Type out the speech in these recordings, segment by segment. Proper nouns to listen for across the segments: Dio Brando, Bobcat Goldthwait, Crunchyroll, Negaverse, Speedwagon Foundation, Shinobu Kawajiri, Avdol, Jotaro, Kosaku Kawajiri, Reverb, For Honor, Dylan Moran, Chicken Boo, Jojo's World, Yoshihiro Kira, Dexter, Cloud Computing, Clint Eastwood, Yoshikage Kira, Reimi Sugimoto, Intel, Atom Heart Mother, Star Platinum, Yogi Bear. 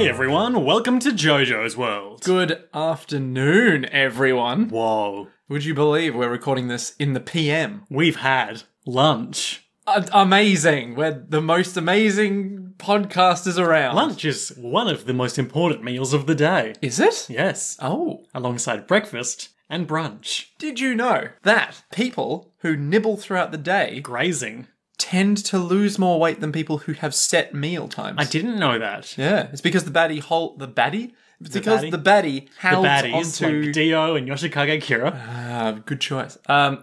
Hey everyone, welcome to JoJo's World. Good afternoon, everyone. Whoa. Would you believe we're recording this in the PM? We've had lunch. Amazing. We're the most amazing podcasters around. Lunch is one of the most important meals of the day. Is it? Yes. Oh. Alongside breakfast and brunch. Did you know that people who nibble throughout the day, grazing, tend to lose more weight than people who have set meal times? I didn't know that. Yeah. It's because the baddie holds onto... like Dio and Yoshikage Kira. Ah, good choice.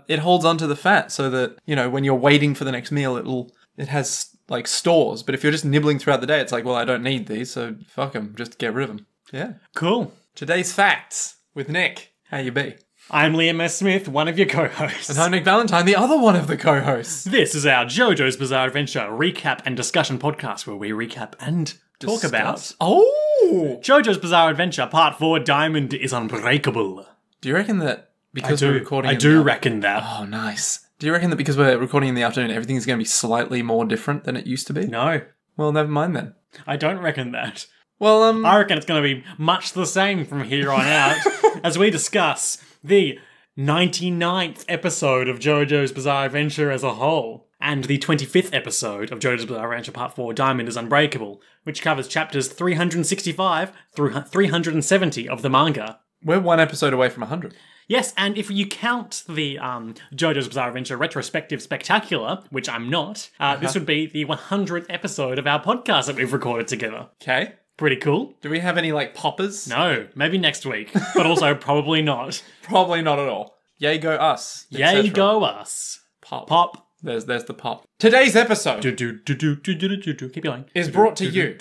It holds onto the fat so that, you know, when you're waiting for the next meal, it has, like, stores. But if you're just nibbling throughout the day, it's like, well, I don't need these, so fuck them. Just get rid of them. Yeah. Cool. Today's Facts with Nick. How you be? I'm Liam S. Smith, one of your co-hosts. And I'm Nick Valentine, the other one of the co-hosts. This is our JoJo's Bizarre Adventure recap and discussion podcast where we recap and discuss. Talk about... Oh! JoJo's Bizarre Adventure Part 4, Diamond is Unbreakable. Do you reckon that because we're recording... I do reckon that. Oh, nice. Do you reckon that because we're recording in the afternoon, everything's going to be slightly more different than it used to be? No. Well, never mind then. I don't reckon that. Well, I reckon it's going to be much the same from here on out as we discuss the 99th episode of JoJo's Bizarre Adventure as a whole, and the 25th episode of JoJo's Bizarre Adventure Part 4, Diamond is Unbreakable, which covers chapters 365 through 370 of the manga. We're one episode away from 100. Yes, and if you count the JoJo's Bizarre Adventure Retrospective Spectacular, which I'm not, this would be the 100th episode of our podcast that we've recorded together. Okay. Pretty cool. Do we have any, like, poppers? No. Maybe next week. But also probably not. Probably not at all. Yay go us. Yay go us. Pop. Pop. There's the pop. Today's episode keep going. Is brought to you,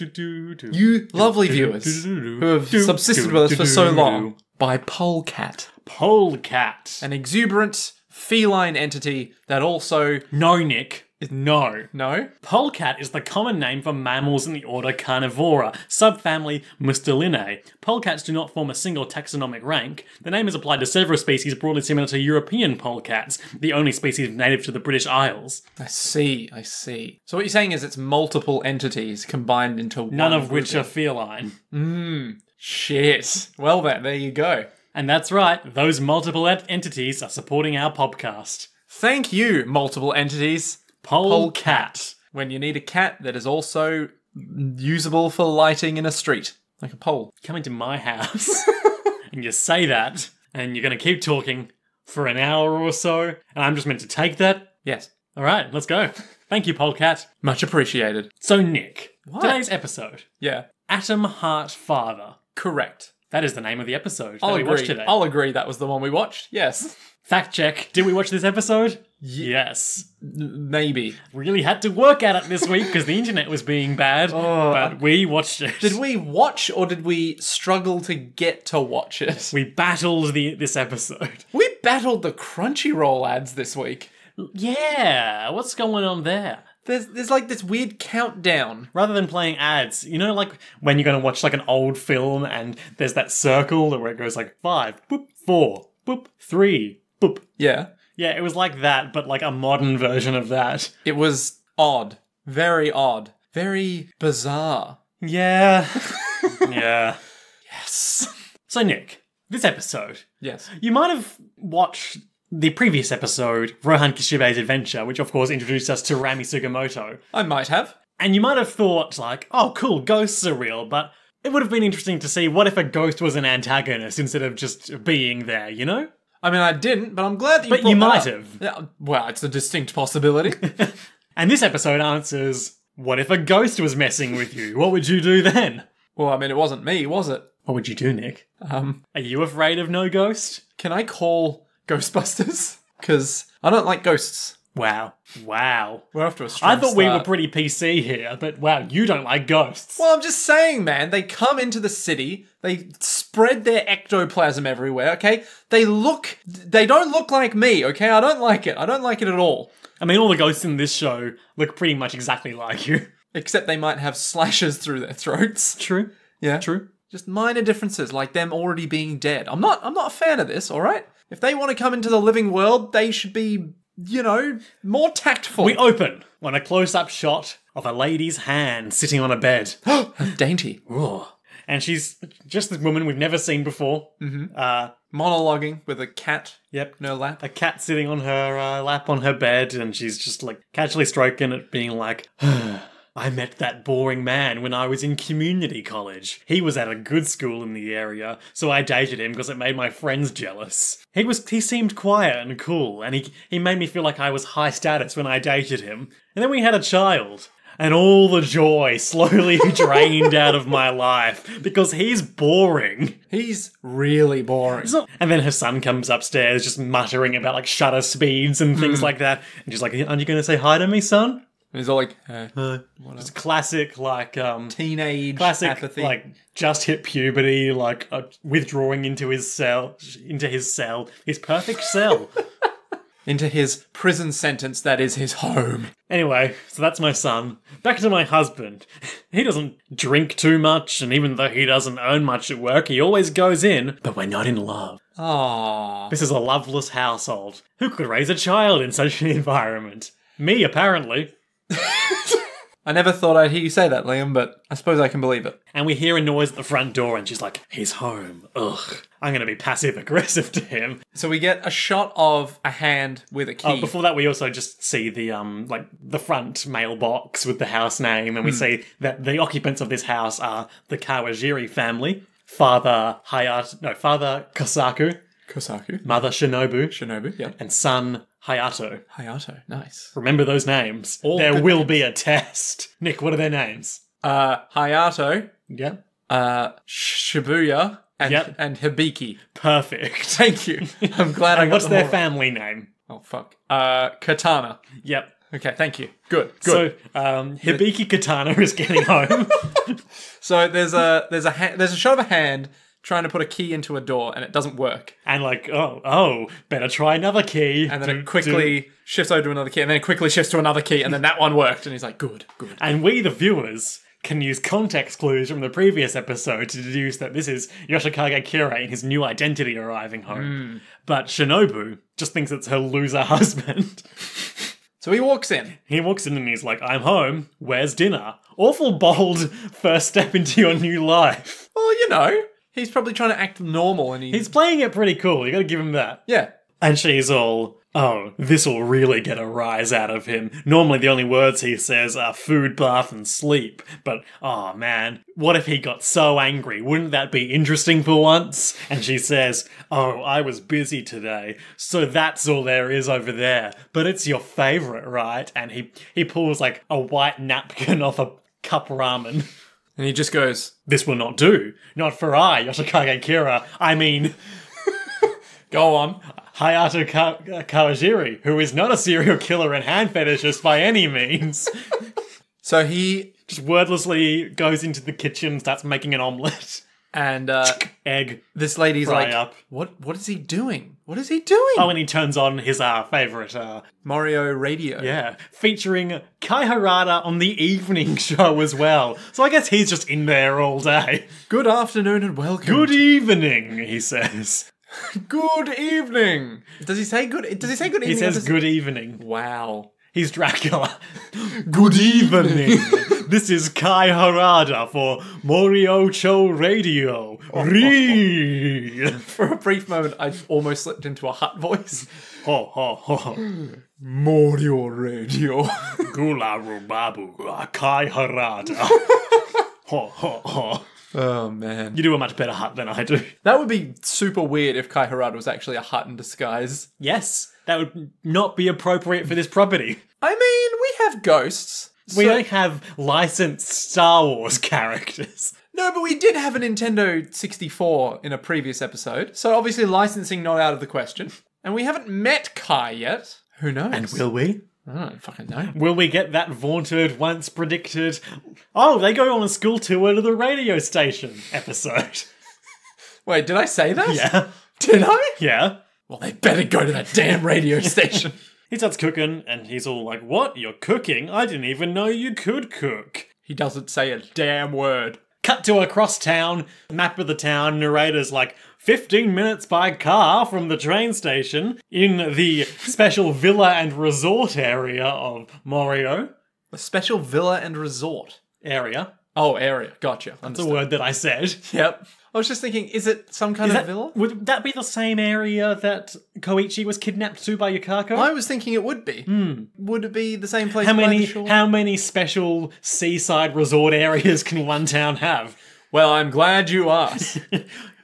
you lovely viewers who have subsisted with us for so long, by Polecat. Polecat. An exuberant feline entity that also... No, Nick. No. No? Polecat is the common name for mammals in the order Carnivora, subfamily Mustelinae. Polecats do not form a single taxonomic rank. The name is applied to several species broadly similar to European polecats, the only species native to the British Isles. I see, I see. So what you're saying is it's multiple entities combined into one. None of which are feline. Mmm. Shit. Well then, there you go. And that's right, those multiple entities are supporting our podcast. Thank you, multiple entities. Polecat. When you need a cat that is also usable for lighting in a street. Like a pole. Come into my house and you say that and you're going to keep talking for an hour or so and I'm just meant to take that? Yes. All right, let's go. Thank you, Polecat. Much appreciated. So, Nick, what? Today's episode. Yeah. Atom Heart Father. Correct. That is the name of the episode that we watched today. I'll agree that was the one we watched. Yes. Fact check. Did we watch this episode? Yes. Maybe. Really had to work at it this week because the internet was being bad, but we watched it. Did we watch or did we struggle to get to watch it? We battled this episode. We battled the Crunchyroll ads this week. Yeah. What's going on there? There's like this weird countdown. Rather than playing ads, you know, like when you're going to watch like an old film and there's that circle where it goes like 5, boop, 4, boop, 3, boop. Yeah. Yeah, it was like that, but like a modern version of that. It was odd. Very odd. Very bizarre. Yeah. Yeah. Yes. So, Nick, this episode. Yes. You might have watched the previous episode, Rohan Kishibe's Adventure, which of course introduced us to Reimi Sugimoto. I might have. And you might have thought, like, oh cool, ghosts are real, but it would have been interesting to see what if a ghost was an antagonist instead of just being there, you know? I mean, I didn't, but I'm glad that you brought that up. But you might have. Yeah, well, it's a distinct possibility. And this episode answers, what if a ghost was messing with you? What would you do then? Well, I mean, it wasn't me, was it? What would you do, Nick? Are you afraid of no ghost? Can I call Ghostbusters? Because I don't like ghosts. Wow. Wow. We're off to a strong start. I thought we were pretty PC here, but wow, you don't like ghosts. Well, I'm just saying, man. They come into the city. They spread their ectoplasm everywhere, okay? They don't look like me, okay? I don't like it. I don't like it at all. I mean, all the ghosts in this show look pretty much exactly like you. Except they might have slashes through their throats. True. Yeah. True. Just minor differences, like them already being dead. I'm not a fan of this, all right? If they want to come into the living world, they should be, you know, more tactful. We open on a close-up shot of a lady's hand sitting on a bed. Dainty. Ooh. And she's just this woman we've never seen before. Monologuing with a cat. Yep. No lap. A cat sitting on her lap on her bed, and she's just like casually stroking it, being like, I met that boring man when I was in community college. He was at a good school in the area, so I dated him because it made my friends jealous. He seemed quiet and cool, and he made me feel like I was high status when I dated him. And then we had a child. And all the joy slowly drained out of my life because he's boring. He's really boring. And then her son comes upstairs just muttering about like shutter speeds and things like that. And she's like, aren't you going to say hi to me, son? And he's all like, it's classic like teenage classic apathy. Like just hit puberty, like withdrawing into his cell, his perfect cell. Into his prison sentence that is his home. Anyway, so that's my son. Back to my husband. He doesn't drink too much, and even though he doesn't earn much at work, he always goes in. But we're not in love. Aww. This is a loveless household. Who could raise a child in such an environment? Me, apparently. I never thought I'd hear you say that, Liam, but I suppose I can believe it. And we hear a noise at the front door, and she's like, he's home. Ugh. I'm going to be passive-aggressive to him. So we get a shot of a hand with a key. Oh, before that, we also just see the like the front mailbox with the house name, and we see that the occupants of this house are the Kawajiri family. Father Kosaku. Kosaku. Mother Shinobu. Shinobu, yeah. And son Hayato. Hayato, nice. Remember those names. There will be a test. Nick, what are their names? Hayato. Yep. Shibuya. And Hibiki. Perfect. Thank you. I'm glad I got what's their family name? Oh, fuck. Katana. Yep. Okay, thank you. Good. So, Hibiki Katana is getting home. So there's a shot of a hand trying to put a key into a door, and it doesn't work. And like, oh, better try another key. And then it quickly shifts over to another key, and then it quickly shifts to another key, and then that one worked. And he's like, good. And we, the viewers, can use context clues from the previous episode to deduce that this is Yoshikage Kira in his new identity arriving home. But Shinobu just thinks it's her loser husband. So he walks in. He walks in and he's like, I'm home, where's dinner? Awful bold first step into your new life. Well, you know, he's probably trying to act normal, and he's playing it pretty cool, you gotta give him that. Yeah. And she's all, oh, this'll really get a rise out of him. Normally the only words he says are food, bath, and sleep. But, oh man, what if he got so angry? Wouldn't that be interesting for once? And she says, oh, I was busy today, so that's all there is over there. But it's your favourite, right? And he pulls, like, a white napkin off a cup ramen. And he just goes, this will not do. Not for I, Yoshikage Kira. I mean... Go on. Hayato Kawajiri, who is not a serial killer and hand fetishist by any means. So he just wordlessly goes into the kitchen, starts making an omelette. And egg. This lady's like, what is he doing? What is he doing? Oh, and he turns on his favourite Morioh radio. Yeah, featuring Kai Harada on the evening show as well. So I guess he's just in there all day. Good afternoon and welcome. Good evening, he says. Good evening. Does he say good evening? He says good evening. Wow. He's Dracula. Good evening. This is Kai Harada for Morioh Radio. For a brief moment, I almost slipped into a hut voice. Ho ho ho. Morioh Radio. Gula Rubabu Kai Harada. Ho ho ho. Oh, man. You do a much better hut than I do. That would be super weird if Kai Harada was actually a hut in disguise. Yes, that would not be appropriate for this property. I mean, we have ghosts. We don't have licensed Star Wars characters. No, but we did have a Nintendo 64 in a previous episode, so obviously licensing not out of the question. And we haven't met Kai yet. Who knows? And will we? I don't fucking know. Will we get that vaunted, once predicted, oh, they go on a school tour to the radio station episode? Wait, did I say that? Yeah. Did I? Yeah. Well, they better go to that damn radio station. He starts cooking, and he's all like, what? You're cooking? I didn't even know you could cook. He doesn't say a damn word. Cut to across town, map of the town, narrator's like, 15 minutes by car from the train station in the special villa and resort area of Morioh. A special villa and resort area. Oh, area. Gotcha. That's the word that I said. Yep. I was just thinking, is it some kind of villa? Would that be the same area that Koichi was kidnapped to by Yukako? I was thinking it would be. Mm. Would it be the same place? How many special seaside resort areas can one town have? Well, I'm glad you asked.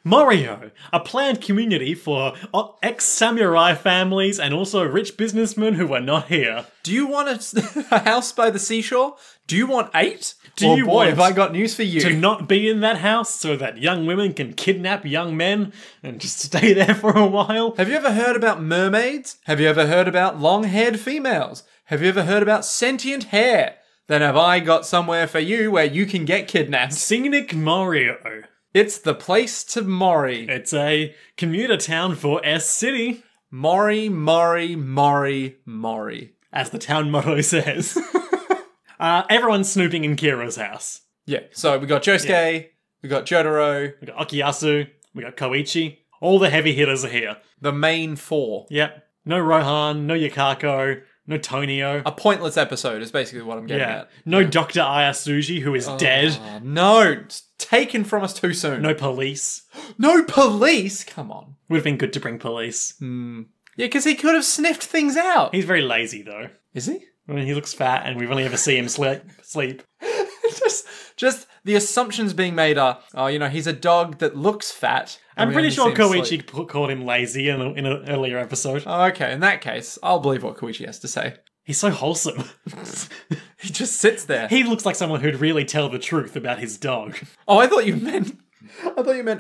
Morioh, a planned community for ex-samurai families and also rich businessmen who are not here. Do you want a house by the seashore? Do you want 8? Boy, have I got news for you. To not be in that house so that young women can kidnap young men and just stay there for a while? Have you ever heard about mermaids? Have you ever heard about long-haired females? Have you ever heard about sentient hair? Then have I got somewhere for you where you can get kidnapped. Scenic Morioh. It's the place to Mori. It's a commuter town for S-City. Mori, Mori, Mori, Mori. As the town motto says. Everyone's snooping in Kira's house. Yeah, so we got Josuke, we got Jotaro. We got Okuyasu, we got Koichi. All the heavy hitters are here. The main 4. Yep. No Rohan, no Yukako, no Tonio. A pointless episode is basically what I'm getting at. No Dr. Ayasuji, who is dead. No! Taken from us too soon. No police. No police? Come on. Would have been good to bring police. Mm. Yeah, because he could have sniffed things out. He's very lazy, though. Is he? I mean, he looks fat and we've only ever seen him sleep. Just the assumptions being made are, oh, you know, he's a dog that looks fat. I'm pretty sure Koichi called him lazy in an earlier episode. Oh, okay. In that case, I'll believe what Koichi has to say. He's so wholesome. He just sits there. He looks like someone who'd really tell the truth about his dog. Oh, I thought you meant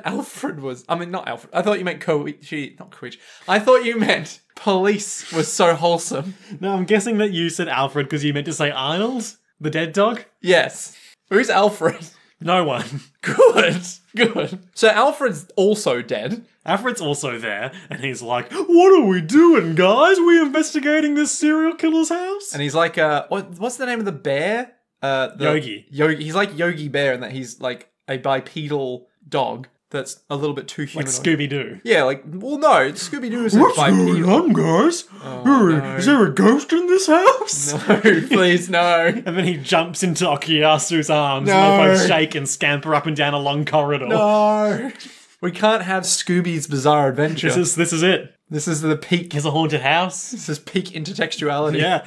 Alfred was... I mean, not Alfred. I thought you meant Koichi... Not Koichi. I thought you meant police was so wholesome. No, I'm guessing that you said Alfred because you meant to say Arnold, the dead dog? Yes. Who's Alfred? No one. Good. Good. So Alfred's also dead. Alfred's also there, and he's like, what are we doing, guys? We investigating this serial killer's house? And he's like, what's the name of the bear? Yogi. Yogi. He's like Yogi Bear in that he's like a bipedal dog that's a little bit too human. Like Scooby Doo. Yeah, like, well, no, Scooby Doo isn't bipedal. What's going on, guys? Oh, no. Is there a ghost in this house? No, please, no. And then he jumps into Okuyasu's arms and they both shake and scamper up and down a long corridor. No. We can't have Scooby's Bizarre Adventure. This is it. This is the peak. Here's a haunted house. This is peak intertextuality. Yeah.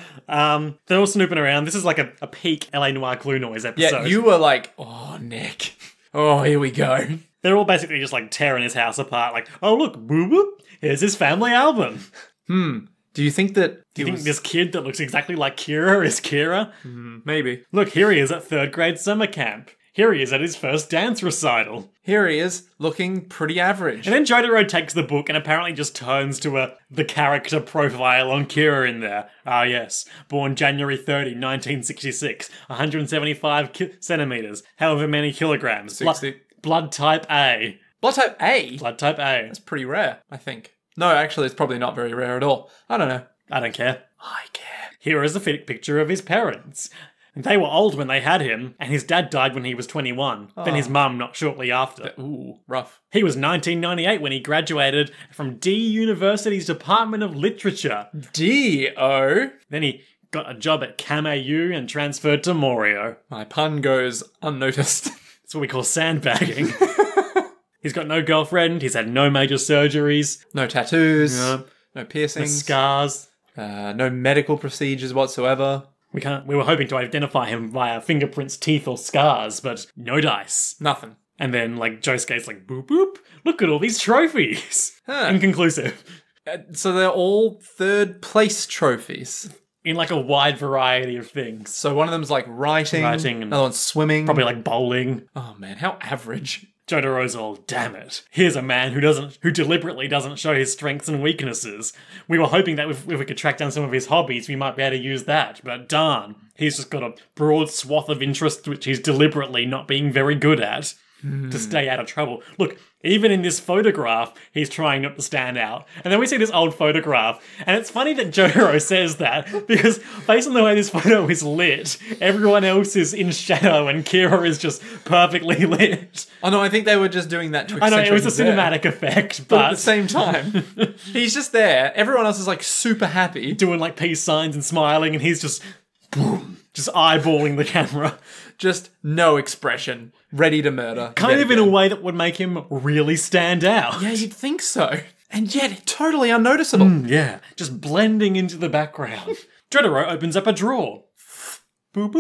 They're all snooping around. This is like a peak LA Noire Glue Noise episode. Yeah, you were like, oh, Nick. Oh, here we go. They're all basically just like tearing his house apart. Like, oh, look, boo-boo. Here's his family album. Hmm. Do you think that... Do you think this kid that looks exactly like Kira is Kira? Maybe. Look, here he is at 3rd grade summer camp. Here he is at his first dance recital. Here he is, looking pretty average. And then Jotaro takes the book and apparently just turns to the character profile on Kira in there. Ah, yes. Born January 30, 1966. 175 centimeters. However many kilograms. 60. Blood type A. Blood type A? Blood type A. That's pretty rare, I think. No, actually, it's probably not very rare at all. I don't know. I don't care. I care. Here is a picture of his parents. They were old when they had him, and his dad died when he was 21. Oh. Then his mum not shortly after. Ooh, rough. He was 1998 when he graduated from D University's Department of Literature. D-O? Then he got a job at Kamayu and transferred to Morioh. My pun goes unnoticed. That's what we call sandbagging. He's got no girlfriend, he's had no major surgeries. No tattoos. No piercings. No scars. No medical procedures whatsoever. We were hoping to identify him via fingerprints, teeth, or scars, but no dice. Nothing. And then, like, Josuke's like, boop, boop, look at all these trophies. Huh. Inconclusive. So they're all 3rd place trophies. In, like, a wide variety of things. So one of them's, like, writing and another one's swimming. Probably, like, bowling. Oh, man, how average. Jotaro's all, damn it. Here's a man who deliberately doesn't show his strengths and weaknesses. We were hoping that if we could track down some of his hobbies, we might be able to use that, but darn. He's just got a broad swath of interests which he's deliberately not being very good at to stay out of trouble. Look, even in this photograph, he's trying not to stand out. And then we see this old photograph, and it's funny that Jotaro says that, because based on the way this photo is lit, everyone else is in shadow and Kira is just perfectly lit. Oh no, I think they were just doing that to accentuate. I know, it was a cinematic effect, but at the same time, he's just there, everyone else is like super happy. Doing like peace signs and smiling, and he's just boom. just eyeballing the camera. Just no expression. Ready to murder. Kind of in a way that would make him really stand out. Yeah, you'd think so. And yet, totally unnoticeable. Yeah, just blending into the background. Jotaro opens up a drawer. Boop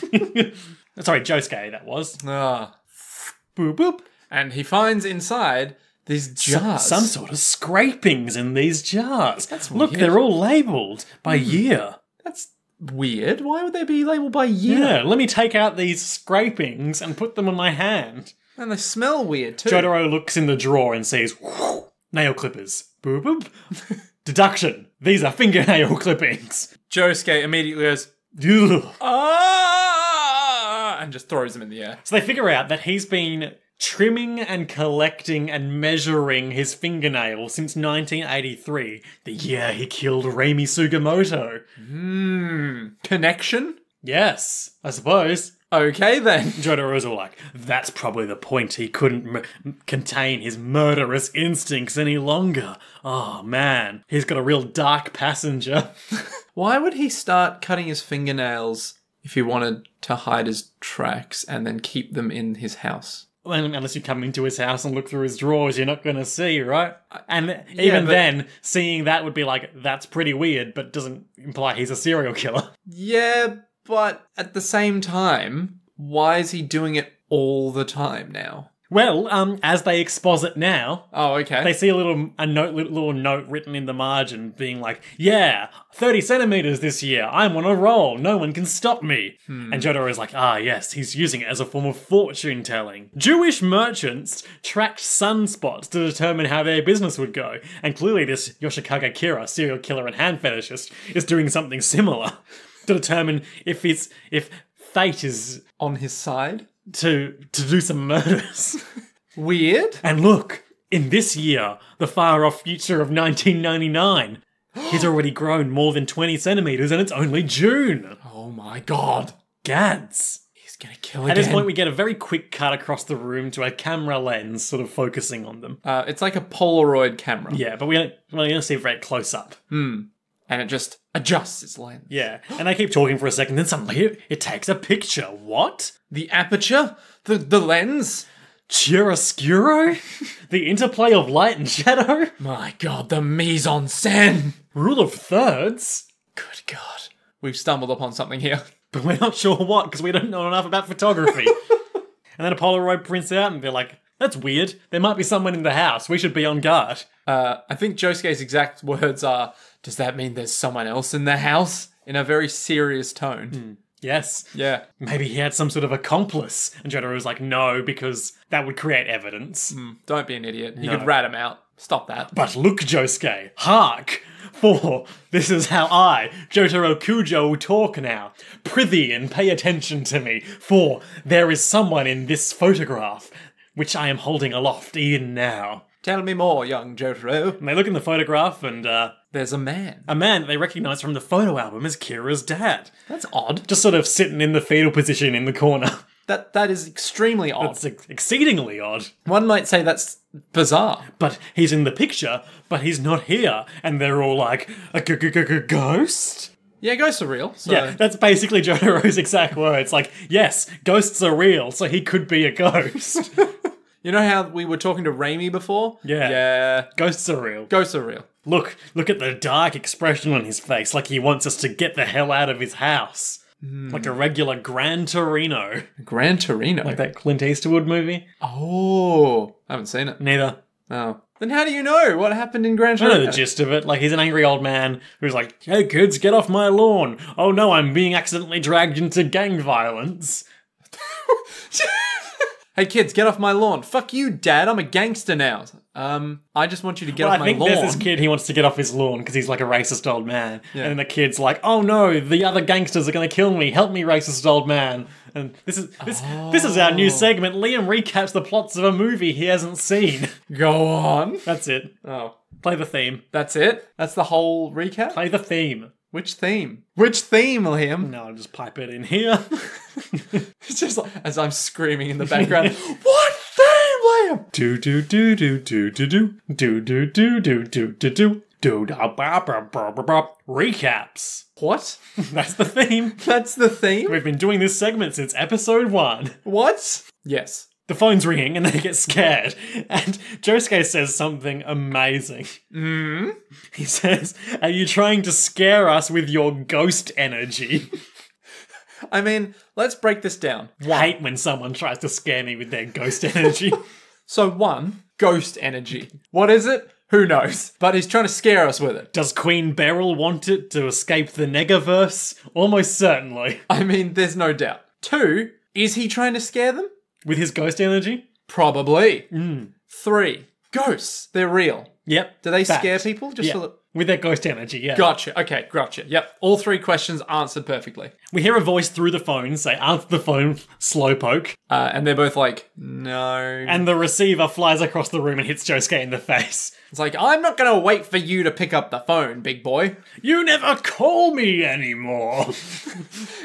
boop. Sorry, Josuke, that was. Ah. Boop boop. And he finds inside these jars. Some sort of scrapings in these jars. That's weird. Look, they're all labelled by year. That's weird. Why would they be labelled by year? Yeah, let me take out these scrapings and put them on my hand. And they smell weird too. Jotaro looks in the drawer and sees nail clippers. Boop boop. Deduction. These are fingernail clippings. Josuke immediately goes, ah! And just throws them in the air. So they figure out that he's been trimming and collecting and measuring his fingernail since 1983, the year he killed Reimi Sugimoto. Connection? Yes, I suppose. Okay then. Jotaro's all like, that's probably the point. He couldn't contain his murderous instincts any longer. Oh man, he's got a real dark passenger. Why would he start cutting his fingernails if he wanted to hide his tracks and then keep them in his house? Well, unless you come into his house and look through his drawers, you're not going to see, right? And yeah, even then, seeing that would be like, that's pretty weird, but doesn't imply he's a serial killer. Yeah, but at the same time, why is he doing it all the time now? Well, as they exposit now, oh, okay, they see a little note written in the margin being like, yeah, 30 centimeters this year, I'm on a roll, no one can stop me. And Jotaro is like, ah, yes, he's using it as a form of fortune telling. Jewish merchants tracked sunspots to determine how their business would go, and clearly this Yoshikage Kira, serial killer and hand fetishist, is doing something similar to determine if fate is on his side. To do some murders. Weird. And look, in this year, the far-off future of 1999, he's already grown more than 20 centimetres and it's only June. Oh my god. Gads. He's gonna kill again. At this point, we get a very quick cut across the room to a camera lens sort of focusing on them. It's like a Polaroid camera. Yeah, but we're gonna see it very close up. And it just adjusts its lens. Yeah, and they keep talking for a second, then suddenly it takes a picture. What? The aperture? The lens? Chiaroscuro? The interplay of light and shadow? My god, the mise-en-scène! Rule of thirds? Good god. We've stumbled upon something here. But we're not sure what, because we don't know enough about photography. And then a Polaroid prints out and they're like, that's weird. There might be someone in the house. We should be on guard. I think Josuke's exact words are, does that mean there's someone else in the house? In a very serious tone. Yes. Yeah. Maybe he had some sort of accomplice. And Jotaro was like, no, because that would create evidence. Don't be an idiot. You could rat him out. Stop that. But look, Josuke, hark, for this is how I, Jotaro Kujo, will talk now. Prithee and pay attention to me, for there is someone in this photograph, which I am holding aloft even now. Tell me more, young Jotaro. And they look in the photograph and, there's a man. A man that they recognise from the photo album as Kira's dad. That's odd. Just sort of sitting in the fetal position in the corner. That is extremely odd. That's exceedingly odd. One might say that's bizarre. But he's in the picture, but he's not here. And they're all like, a ghost? Yeah, ghosts are real. So. Yeah, that's basically Jotaro's exact words. Like, yes, ghosts are real, so he could be a ghost. You know how we were talking to Reimi before? Yeah. Yeah. Ghosts are real. Ghosts are real. Look at the dark expression on his face, like he wants us to get the hell out of his house. Like a regular Gran Torino. Gran Torino? Like that Clint Eastwood movie? Oh. I haven't seen it. Neither. Oh. Then how do you know what happened in Gran Torino? I know the gist of it. Like, he's an angry old man who's like, hey kids, get off my lawn. Oh no, I'm being accidentally dragged into gang violence. Hey kids, get off my lawn. Fuck you, Dad, I'm a gangster now. I just want you to get off my lawn. I think there's this kid, he wants to get off his lawn because he's like a racist old man. Yeah. And the kid's like, oh no, the other gangsters are going to kill me. Help me, racist old man. And this is our new segment. Liam recaps the plots of a movie he hasn't seen. Go on. That's it. Oh. Play the theme. That's it? That's the whole recap? Play the theme. Which theme? Which theme, Liam? No, I'll just pipe it in here. It's just like, as I'm screaming in the background, what theme, Liam? Do do do do do do do do do do do do do do Recaps. What? That's the theme. That's the theme? We've been doing this segment since episode 1. What? Yes. The phone's ringing and they get scared. And Josuke says something amazing. Mm? He says, "Are you trying to scare us with your ghost energy?" I mean, let's break this down. I hate when someone tries to scare me with their ghost energy. So 1, ghost energy. What is it? Who knows? But he's trying to scare us with it. Does Queen Beryl want it to escape the Negaverse? Almost certainly. I mean, there's no doubt. 2, is he trying to scare them? With his ghost energy? Probably. 3, ghosts. They're real. Yep. Do they scare people? Just a little... With their ghost energy, yeah. Gotcha. Okay, gotcha. Yep. All 3 questions answered perfectly. We hear a voice through the phone say, "Answer the phone, slowpoke." And they're both like, "No." And the receiver flies across the room and hits Josuke in the face. It's like, "I'm not going to wait for you to pick up the phone, big boy. You never call me anymore."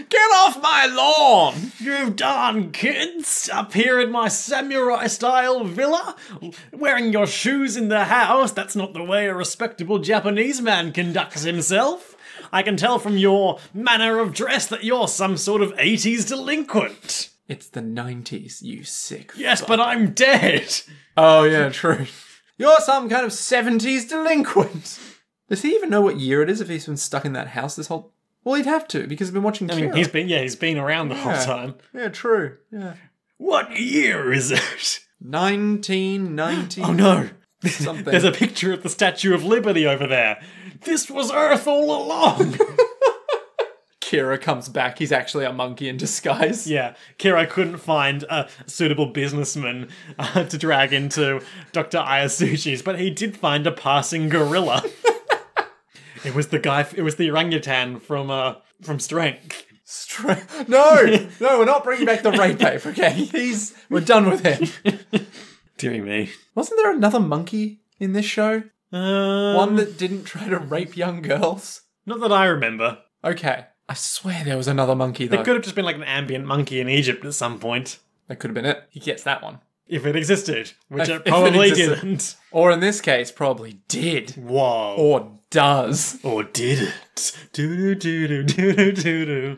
"Get off my lawn, you darn kids. Up here in my samurai-style villa, wearing your shoes in the house. That's not the way a respectable Japanese man conducts himself. I can tell from your manner of dress that you're some sort of 80s delinquent." It's the 90s, you sick fuck. Yes, but I'm dead. Oh, yeah, true. "You're some kind of 70s delinquent." Does he even know what year it is if he's been stuck in that house this whole... Well, he'd have to, because he's been watching Kira. I mean, he's been around the whole time. Yeah, true. Yeah. What year is it? 1990. Oh, no. Something. There's a picture of the Statue of Liberty over there. This was Earth all along. Kira comes back. He's actually a monkey in disguise. Yeah. Kira couldn't find a suitable businessman to drag into Dr. Ayasuji's, but he did find a passing gorilla. It was the guy, it was the orangutan from Strength. No, we're not bringing back the rape ape, okay? We're done with him. Dear me. Wasn't there another monkey in this show? One that didn't try to rape young girls? Not that I remember. Okay. I swear there was another monkey, though. It could have just been like an ambient monkey in Egypt at some point. That could have been it. He gets that one. If it existed, which it probably didn't. Or in this case, probably did. Whoa. Or does. Or did it. Do-do-do-do-do-do-do-do.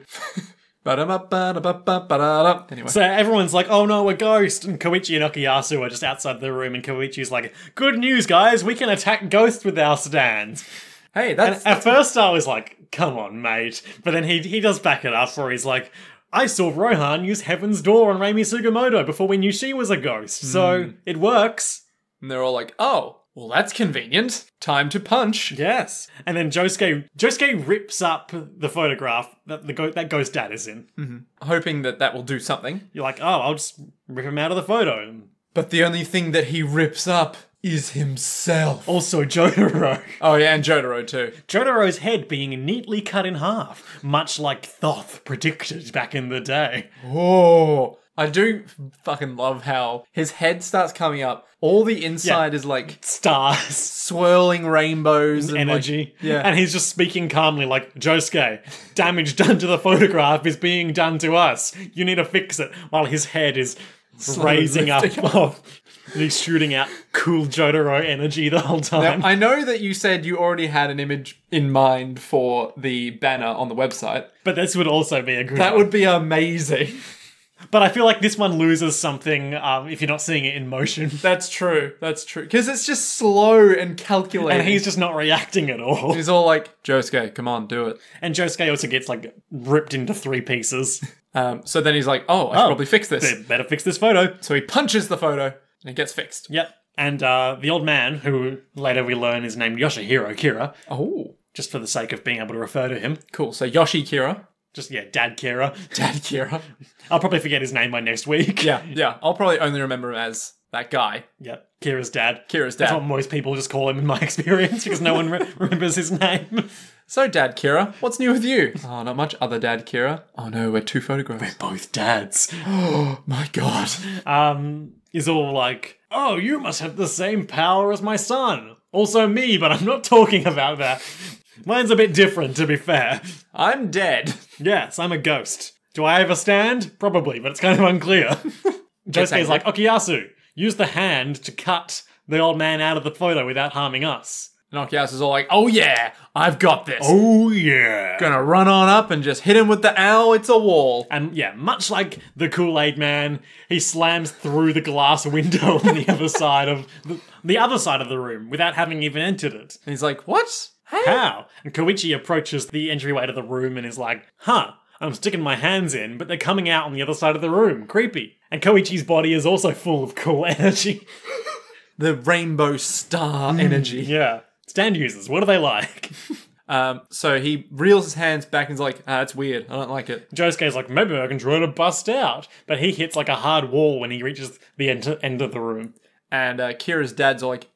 Anyway. So everyone's like, "Oh no, a ghost." And Koichi and Okuyasu are just outside the room and Koichi's like, "Good news, guys. We can attack ghosts with our stands." Hey, that's... At first I was like, "Come on, mate." But then he does back it up where he's like, "I saw Rohan use Heaven's Door on Reimi Sugimoto before we knew she was a ghost." So it works. And they're all like, "Oh, well, that's convenient. Time to punch." Yes. And then Josuke rips up the photograph that that ghost dad is in. Hoping that will do something. You're like, "Oh, I'll just rip him out of the photo." But the only thing that he rips up... is himself. Also Jotaro. Oh yeah, and Jotaro too. Jotaro's head being neatly cut in half, much like Thoth predicted back in the day. Oh, I do fucking love how his head starts coming up. All the inside is like... stars. Swirling rainbows. And energy. Like, yeah. And he's just speaking calmly like, "Josuke, damage done to the photograph is being done to us. You need to fix it," while his head is raising up. And he's shooting out cool Jotaro energy the whole time. Now, I know that you said you already had an image in mind for the banner on the website. But this would also be a good one. That would be amazing. But I feel like this one loses something if you're not seeing it in motion. That's true. That's true. Because it's just slow and calculated. And he's just not reacting at all. He's all like, "Josuke, come on, do it." And Josuke also gets like ripped into 3 pieces. So then he's like, "Oh, I should probably fix this. Better fix this photo." So he punches the photo. And it gets fixed. Yep. And the old man, who later we learn is named Yoshihiro Kira. Oh. Just for the sake of being able to refer to him. Cool. So Yoshi Kira. Just, yeah, Dad Kira. Dad Kira. I'll probably forget his name by next week. Yeah, yeah. I'll probably only remember him as that guy. Yep. Kira's dad. Kira's dad. That's what most people just call him in my experience, because no one remembers his name. So, Dad Kira, what's new with you? "Oh, not much, other Dad Kira." Oh no, we're 2 photographs. We're both dads. Oh, my God. Is all like, "Oh, you must have the same power as my son. Also me, but I'm not talking about that. Mine's a bit different, to be fair. I'm dead." Yes, I'm a ghost. Do I ever stand? Probably, but it's kind of unclear. Josuke's like, "Okuyasu, use the hand to cut the old man out of the photo without harming us." And Okuyasu's all like, oh yeah, I've got this. Oh yeah. Gonna run on up and just hit him with the owl, it's a wall. And yeah, much like the Kool-Aid Man, he slams through the glass window on the other side of the other side of the room without having even entered it. And he's like, what? How? And Koichi approaches the entryway to the room and is like, huh, I'm sticking my hands in, but they're coming out on the other side of the room. Creepy. And Koichi's body is also full of cool energy. The rainbow star energy. Yeah. Stand users, what are they like? So he reels his hands back and is like, ah, it's weird. I don't like it. Josuke's like, maybe I can try to bust out. But he hits like a hard wall when he reaches the end of the room. And Kira's dad's all like,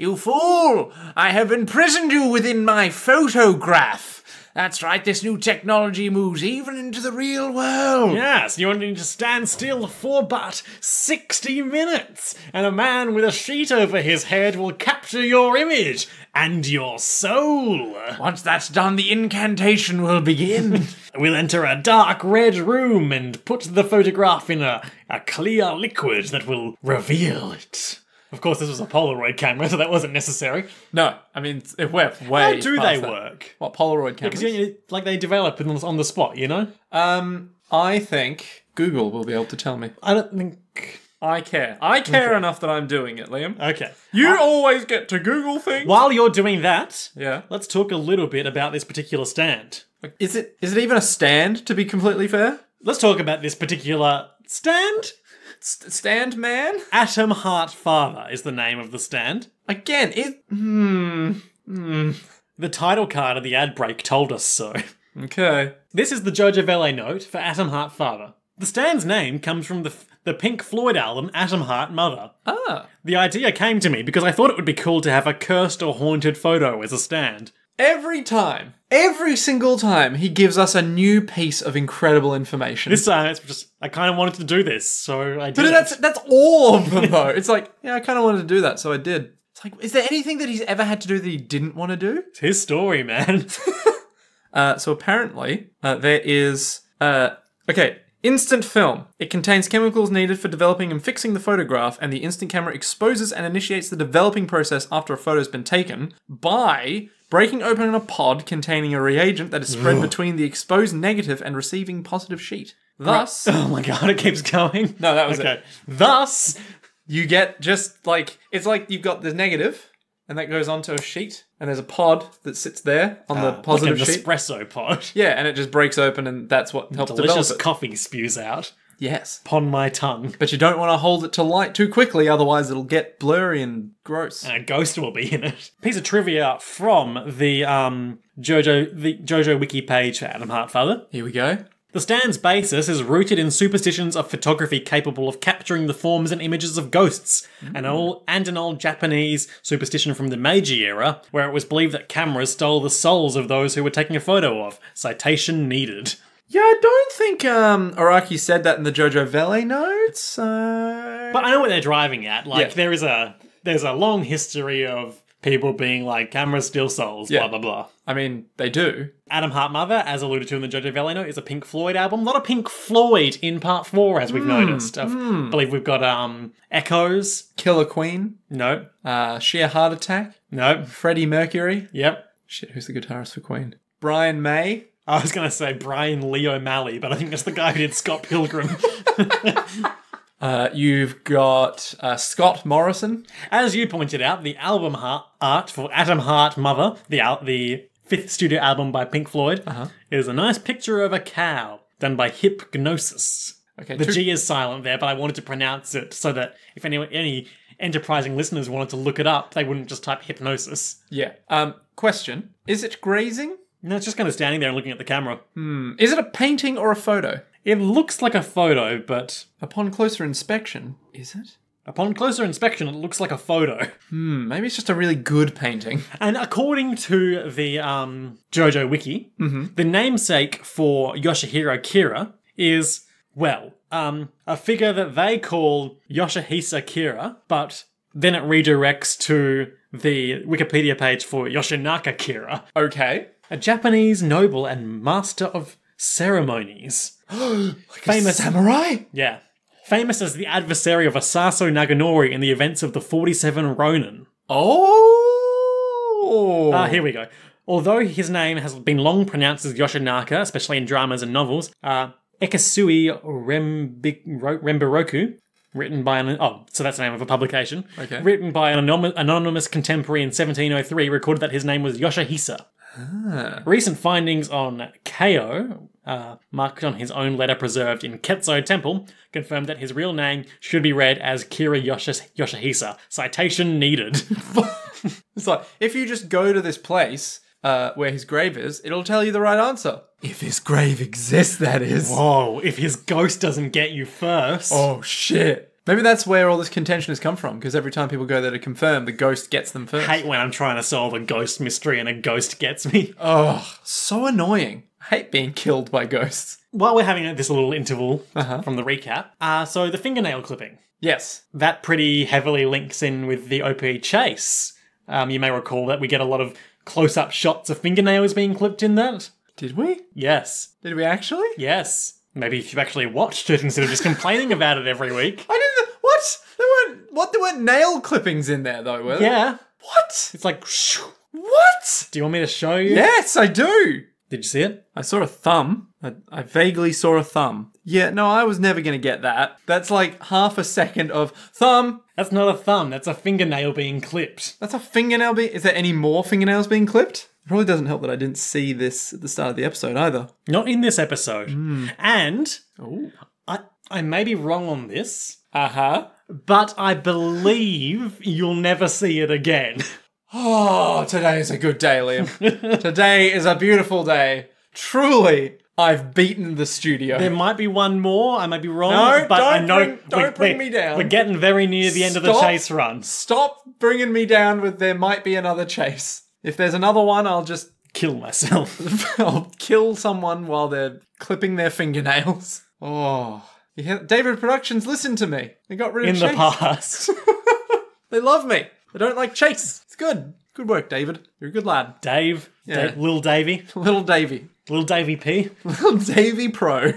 you fool! I have imprisoned you within my photograph! That's right, this new technology moves even into the real world. Yes, you only need to stand still for but 60 minutes, and a man with a sheet over his head will capture your image and your soul. Once that's done, the incantation will begin. We'll enter a dark red room and put the photograph in a clear liquid that will reveal it. Of course, this was a Polaroid camera, so that wasn't necessary. No, I mean, it went way past. How do they work? What, Polaroid cameras? Because, you know, like, they develop on the spot, you know? I think Google will be able to tell me. I don't think... I care. I care enough that I'm doing it, Liam. Okay. You always get to Google things. While you're doing that, yeah, let's talk a little bit about this particular stand. Is it even a stand, to be completely fair? Let's talk about this particular stand... Stand man? Atom Heart Father is the name of the stand. Again, the title card of the ad break told us so. Okay. This is the JoJo Valet note for Atom Heart Father. The stand's name comes from the Pink Floyd album Atom Heart Mother. Ah. The idea came to me because I thought it would be cool to have a cursed or haunted photo as a stand. Every single time, he gives us a new piece of incredible information. This time, it's just, I kind of wanted to do this, so I did. But that's all of them, though. It's like, yeah, I kind of wanted to do that, so I did. It's like, is there anything that he's ever had to do that he didn't want to do? It's his story, man. So apparently, there is, instant film. It contains chemicals needed for developing and fixing the photograph, and the instant camera exposes and initiates the developing process after a photo's been taken by breaking open a pod containing a reagent that is spread between the exposed negative and receiving positive sheet. Thus... Oh my god, it keeps going. No, that was okay. It. Thus, you get just like... It's like you've got the negative, and that goes onto a sheet, and there's a pod that sits there on the positive sheet. Like an espresso pod. Yeah, and it just breaks open, and that's what helps develop it. Delicious coffee spews out. Yes. Upon my tongue. But you don't want to hold it to light too quickly, otherwise it'll get blurry and gross. And a ghost will be in it. Piece of trivia from the JoJo wiki page for Atom Heart Father. Here we go. The stand's basis is rooted in superstitions of photography capable of capturing the forms and images of ghosts, an old Japanese superstition from the Meiji era, where it was believed that cameras stole the souls of those who were taking a photo of. Citation needed. Yeah, I don't think Araki said that in the JoJo Valet notes, so... But I know what they're driving at. Like, yeah. There's a long history of people being like, cameras steal souls, yeah, blah, blah, blah. I mean, they do. Atom Heart Mother, as alluded to in the JoJo Valet note, is a Pink Floyd album. Not a Pink Floyd in part 4, as we've noticed. I believe we've got Echoes. Killer Queen. No. Sheer Heart Attack. No. Freddie Mercury. Yep. Shit, who's the guitarist for Queen? Brian May. I was going to say Brian Lee O'Malley, but I think that's the guy who did Scott Pilgrim. You've got Scott Morrison. As you pointed out, the album art for Atom Heart Mother, the 5th studio album by Pink Floyd, is a nice picture of a cow done by Hypnosis. Okay, the G is silent there, but I wanted to pronounce it so that if any enterprising listeners wanted to look it up, they wouldn't just type Hypnosis. Yeah. Question. Is it grazing? No, it's just kind of standing there and looking at the camera. Is it a painting or a photo? It looks like a photo, but... Upon closer inspection, is it? Upon closer inspection, it looks like a photo. Maybe it's just a really good painting. And according to the JoJo Wiki, the namesake for Yoshihiro Kira is, well, a figure that they call Yoshihisa Kira, but then it redirects to the Wikipedia page for Yoshinaka Kira. Okay. A Japanese noble and master of ceremonies. Famous samurai? Yeah. Famous as the adversary of Asaso Naganori in the events of the 47 Ronin. Oh! Here we go. Although his name has been long pronounced as Yoshinaka, especially in dramas and novels, Ekisui Renboroku, written by an... Oh, so that's the name of a publication. Okay. Written by an anonymous contemporary in 1703, recorded that his name was Yoshihisa. Ah. Recent findings on Keio, marked on his own letter preserved in Ketso Temple, confirmed that his real name should be read as Kira Yoshihisa. Citation needed. It's like, if you just go to this place where his grave is, it'll tell you the right answer. If his grave exists, that is. Whoa, if his ghost doesn't get you first. Oh, shit. Maybe that's where all this contention has come from, because every time people go there to confirm, the ghost gets them first. I hate when I'm trying to solve a ghost mystery and a ghost gets me. Oh, so annoying. I hate being killed by ghosts. While we're having this little interval from the recap, so the fingernail clipping. Yes. That pretty heavily links in with the OP chase. You may recall that we get a lot of close-up shots of fingernails being clipped in that. Did we? Yes. Did we actually? Yes. Maybe if you actually watched it instead of just complaining about it every week. I didn't... What? There weren't nail clippings in there, though, were there? Yeah. What? It's like... What? Do you want me to show you? Yes, I do. Did you see it? I saw a thumb. I vaguely saw a thumb. Yeah, no, I was never going to get that. That's like half a second of thumb. That's not a thumb. That's a fingernail being clipped. That's a fingernail being... Is there any more fingernails being clipped? It probably doesn't help that I didn't see this at the start of the episode either. Not in this episode. Mm. And I may be wrong on this. But I believe you'll never see it again. Oh, today is a good day, Liam. Today is a beautiful day. Truly, I've beaten the studio. There might be one more. I might be wrong. No, but don't bring me down. We're getting very near the end of the chase run. Stop bringing me down with there might be another chase. If there's another one, I'll just kill myself. I'll kill someone while they're clipping their fingernails. Oh. Yeah, David Productions, listen to me. They got rid of Chase. In the past. They love me. They don't like Chase. It's good. Good work, David. You're a good lad. Dave. Yeah. Little Davey. Little Davey. Little Davey P. Little Davey Pro.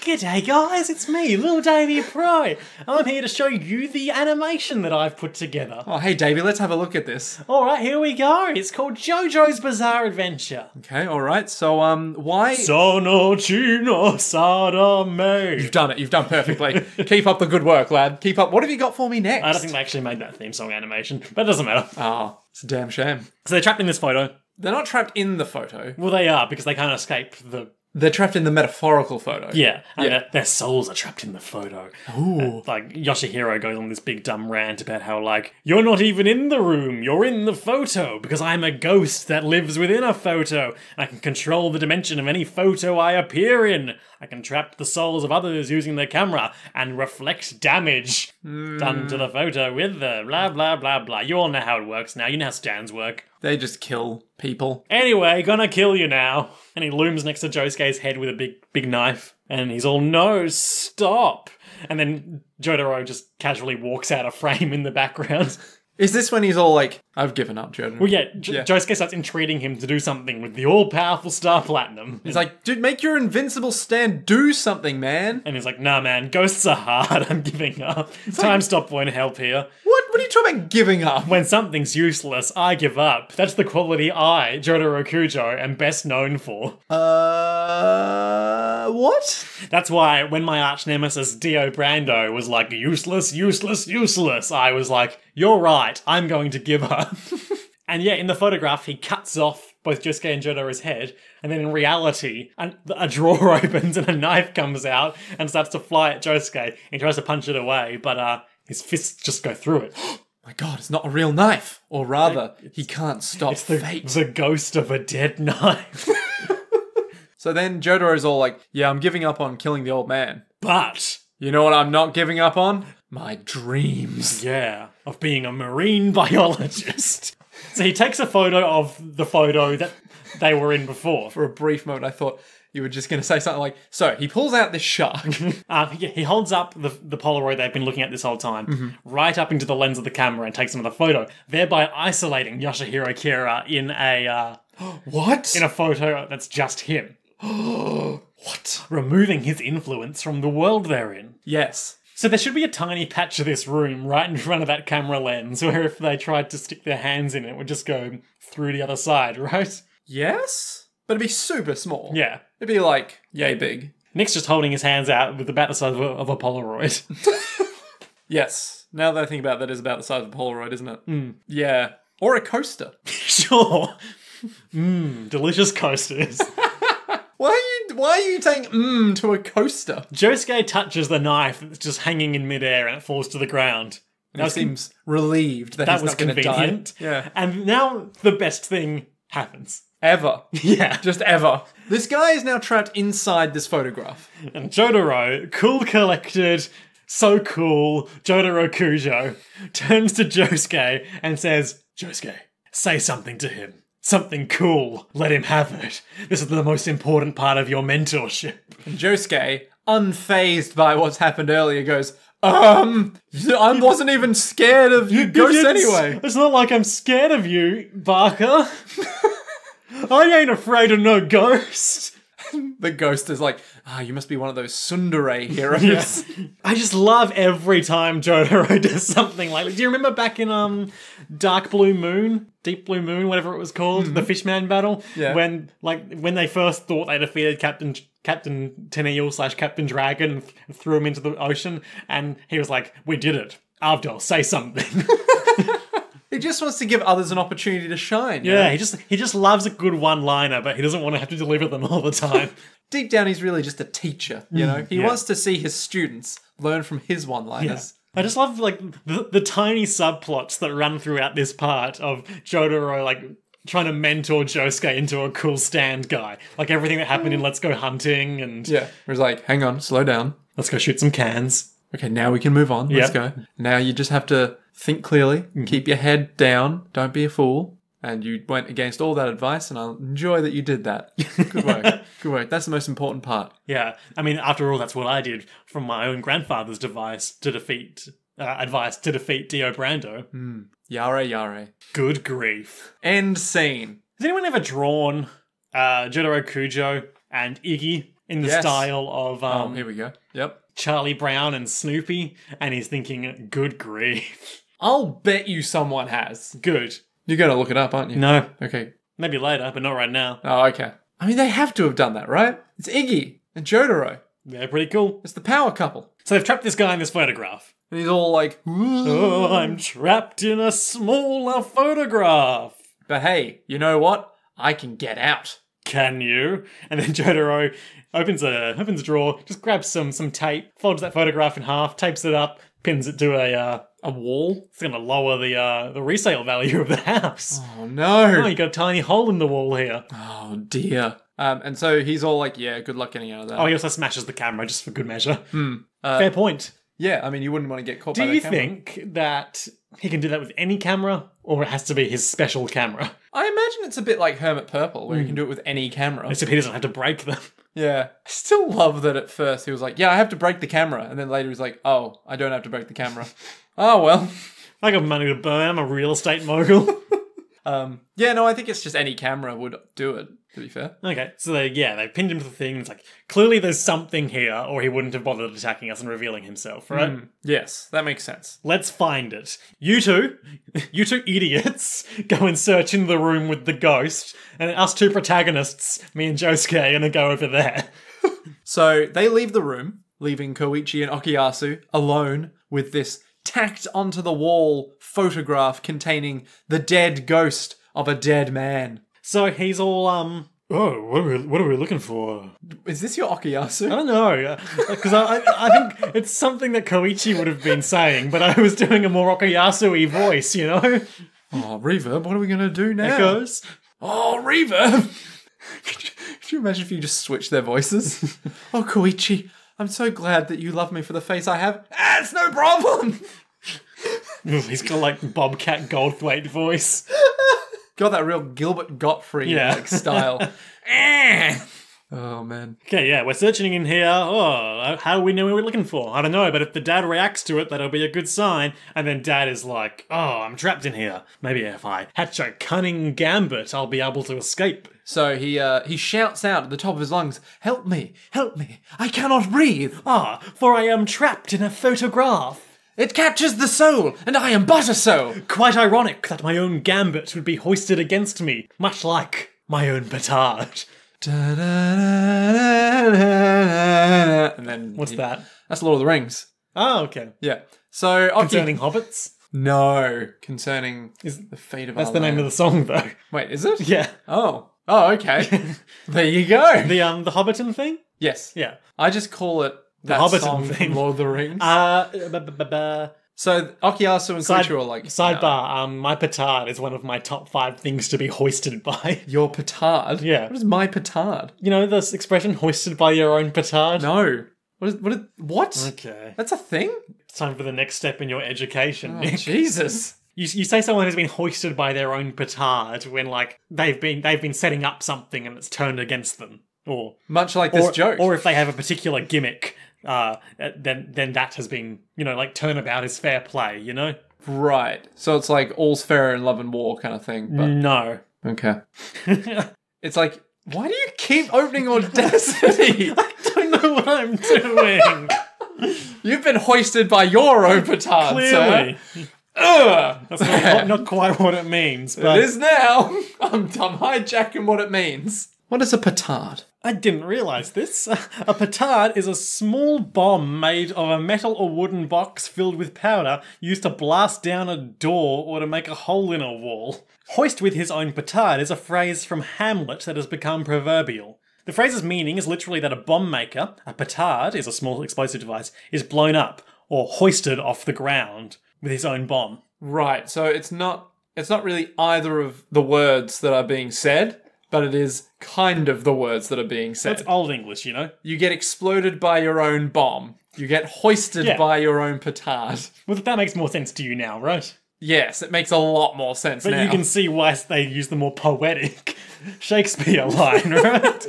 G'day guys, it's me, Little Davey Pro. I'm here to show you the animation that I've put together. Oh, hey Davey, let's have a look at this. Alright, here we go. It's called JoJo's Bizarre Adventure. Okay, alright, so why... Sonochino Sarame. You've done it, you've done perfectly. Keep up the good work, lad. Keep up. What have you got for me next? I don't think they actually made that theme song animation, but it doesn't matter. Oh, it's a damn shame. So they're trapped in this photo. They're not trapped in the photo. Well, they are, because they can't escape the... They're trapped in the metaphorical photo. Yeah, and yeah. Their souls are trapped in the photo. Ooh. And, like, Yoshihiro goes on this big dumb rant about how, like, you're not even in the room, you're in the photo, because I'm a ghost that lives within a photo, and I can control the dimension of any photo I appear in. I can trap the souls of others using the camera and reflect damage done to the photo with the blah, blah, blah, blah. You all know how it works now. You know how stands work. They just kill people. Anyway, gonna kill you now. And he looms next to Josuke's head with a big knife. And he's all, no, stop. And then Jotaro just casually walks out of frame in the background. Is this when he's all like, I've given up, Jotaro? Well, yeah, Josuke starts entreating him to do something with the all-powerful Star Platinum. He's like, dude, make your invincible stand do something, man. And he's like, nah, man, ghosts are hard. I'm giving up. It's Time stop won't help here. What are you talking about giving up? When something's useless, I give up. That's the quality I, Jotaro Kujo, am best known for. What? That's why when my arch nemesis Dio Brando was like, useless, useless, useless, I was like, you're right, I'm going to give up. And yeah, in the photograph, he cuts off both Josuke and Jotaro's head, and then in reality, a drawer opens and a knife comes out and starts to fly at Josuke. He tries to punch it away, but his fists just go through it. My god, it's not a real knife. Or rather, he can't stop fate. It's the ghost of a dead knife. So then Jotaro's all like, yeah, I'm giving up on killing the old man. But you know what I'm not giving up on? My dreams. Yeah, of being a marine biologist. So he takes a photo of the photo that they were in before. For a brief moment, I thought you were just going to say something like, so he pulls out this shark. He holds up the Polaroid they've been looking at this whole time, right up into the lens of the camera and takes another photo, thereby isolating Yoshihiro Kira in a... What? In a photo that's just him. What? Removing his influence from the world they're in. Yes. So there should be a tiny patch of this room right in front of that camera lens where if they tried to stick their hands in it, it would just go through the other side, right? Yes? But it'd be super small. Yeah. It'd be like, yay big. Nick's just holding his hands out with about the size of a Polaroid. Yes. Now that I think about that, it is about the size of a Polaroid, isn't it? Mm. Yeah. Or a coaster. Sure. Mmm, delicious coasters. Why are you saying mmm to a coaster? Josuke touches the knife that's just hanging in midair and it falls to the ground. Now he seems relieved that he's not going to die. Yeah. And now the best thing happens. Ever. Yeah. Just ever. This guy is now trapped inside this photograph. And Jotaro, cool, collected, so cool, Jotaro Kujo, turns to Josuke and says, Josuke, say something to him. Something cool. Let him have it. This is the most important part of your mentorship. And Josuke, unfazed by what's happened earlier, goes, I wasn't even scared of you ghosts anyway. It's not like I'm scared of you, Barker. I ain't afraid of no ghost. The ghost is like, you must be one of those tsundere heroes. Yes. I just love every time Jotaro does something like that. Do you remember back in Dark Blue Moon? Deep Blue Moon, whatever it was called, the Fishman battle? Yeah. When they first thought they defeated Captain Tenille / Captain Dragon and threw him into the ocean, and he was like, we did it. Avdol, say something. He just wants to give others an opportunity to shine. Yeah, you know? he just loves a good one-liner, but he doesn't want to have to deliver them all the time. Deep down, he's really just a teacher, you know? He wants to see his students learn from his one-liners. Yeah. I just love, like, the tiny subplots that run throughout this part of Jotaro, like, trying to mentor Josuke into a cool stand guy. Like, everything that happened in Let's Go Hunting and... Yeah, where he's like, hang on, slow down. Let's go shoot some cans. Okay, now we can move on. Let's go. Now you just have to... think clearly, keep your head down, don't be a fool. And you went against all that advice, and I'll enjoy that you did that. Good work, good work. That's the most important part. Yeah, I mean, after all, that's what I did from my own grandfather's advice to defeat Dio Brando. Mm. Yare, yare. Good grief. End scene. Has anyone ever drawn Jotaro Kujo and Iggy in the style of... oh, here we go. Yep. Charlie Brown and Snoopy, and he's thinking, good grief. I'll bet you someone has. Good. You're going to look it up, aren't you? No. Okay. Maybe later, but not right now. Oh, okay. I mean, they have to have done that, right? It's Iggy and Jotaro. They're pretty cool. It's the power couple. So they've trapped this guy in this photograph. And he's all like, oh, I'm trapped in a smaller photograph. But hey, you know what? I can get out. Can you? And then Jotaro... Opens a drawer, just grabs some tape, folds that photograph in half, tapes it up, pins it to a wall. It's going to lower the resale value of the house. Oh, no. Oh, you got a tiny hole in the wall here. Oh, dear. And so he's all like, yeah, good luck getting out of that. Oh, he also smashes the camera just for good measure. Hmm. Fair point. Yeah, I mean, you wouldn't want to get caught by that camera. Do you think that he can do that with any camera, or it has to be his special camera? I imagine it's a bit like Hermit Purple, where you can do it with any camera. Except he doesn't have to break them. Yeah. I still love that at first he was like, yeah, I have to break the camera. And then later he's like, oh, I don't have to break the camera. Oh, well. I got money to burn. I'm a real estate mogul. Yeah, no, I think it's just any camera would do it, to be fair. Okay. So, they pinned him to the thing. It's like, clearly there's something here or he wouldn't have bothered attacking us and revealing himself, right? Mm. Yes, that makes sense. Let's find it. You two idiots, go and search in the room with the ghost, and us two protagonists, me and Josuke, are going to go over there. So, they leave the room, leaving Koichi and Okuyasu alone with this tacked onto the wall photograph containing the dead ghost of a dead man. So he's all, oh, what are we looking for? Is this your Okuyasu? I don't know. Because I think it's something that Koichi would have been saying, but I was doing a more Okuyasu-y voice, you know? Oh, Reverb, what are we going to do now? Echoes. Oh, Reverb! Could you imagine if you just switched their voices? Oh, Koichi, I'm so glad that you love me for the face I have. Ah, it's no problem! He's got like Bobcat Goldthwait voice. Got that real Gilbert Gottfried style. Oh, man. Okay, yeah, we're searching in here. Oh, how do we know what we're looking for? I don't know, but if the dad reacts to it, that'll be a good sign. And then dad is like, oh, I'm trapped in here. Maybe if I hatch a cunning gambit, I'll be able to escape. So he shouts out at the top of his lungs, help me, help me. I cannot breathe. Ah, for I am trapped in a photograph. It captures the soul, and I am but a soul. Quite ironic that my own gambit would be hoisted against me, much like my own petard. And then what's that? That's Lord of the Rings. Oh, okay. Yeah. So concerning hobbits? No, concerning the fate of. That's the name of the song, though. Wait, is it? Yeah. Oh. Oh, okay. There you go. The Hobbiton thing. Yes. Yeah. I just call it the Hobbiton thing. Lord of the Rings. So Okuyasu and Koichi are like sidebar. My petard is one of my top 5 things to be hoisted by. Your petard. Yeah. What is my petard? You know this expression, hoisted by your own petard. No. What? Okay. That's a thing. It's time for the next step in your education. Oh, Nick. Jesus. You say someone has been hoisted by their own petard when like they've been setting up something and it's turned against them, or much like this joke, or if they have a particular gimmick. Then that has been, you know, like turnabout is fair play, you know? Right. So it's like all's fair in love and war kind of thing. But... No. Okay. It's like, why do you keep opening Audacity? I don't know what I'm doing. You've been hoisted by your own petard, clearly. Sir. Ugh. That's not quite what it means. But... It is now. I'm hijacking what it means. What is a petard? I didn't realise this. A petard is a small bomb made of a metal or wooden box filled with powder used to blast down a door or to make a hole in a wall. Hoist with his own petard is a phrase from Hamlet that has become proverbial. The phrase's meaning is literally that a bomb maker, a petard is a small explosive device, is blown up or hoisted off the ground with his own bomb. Right, so it's not really either of the words that are being said. But it is kind of the words that are being said. That's old English, you know? You get exploded by your own bomb. You get hoisted by your own petard. Well, that makes more sense to you now, right? Yes, it makes a lot more sense now. But you can see why they use the more poetic Shakespeare line, right?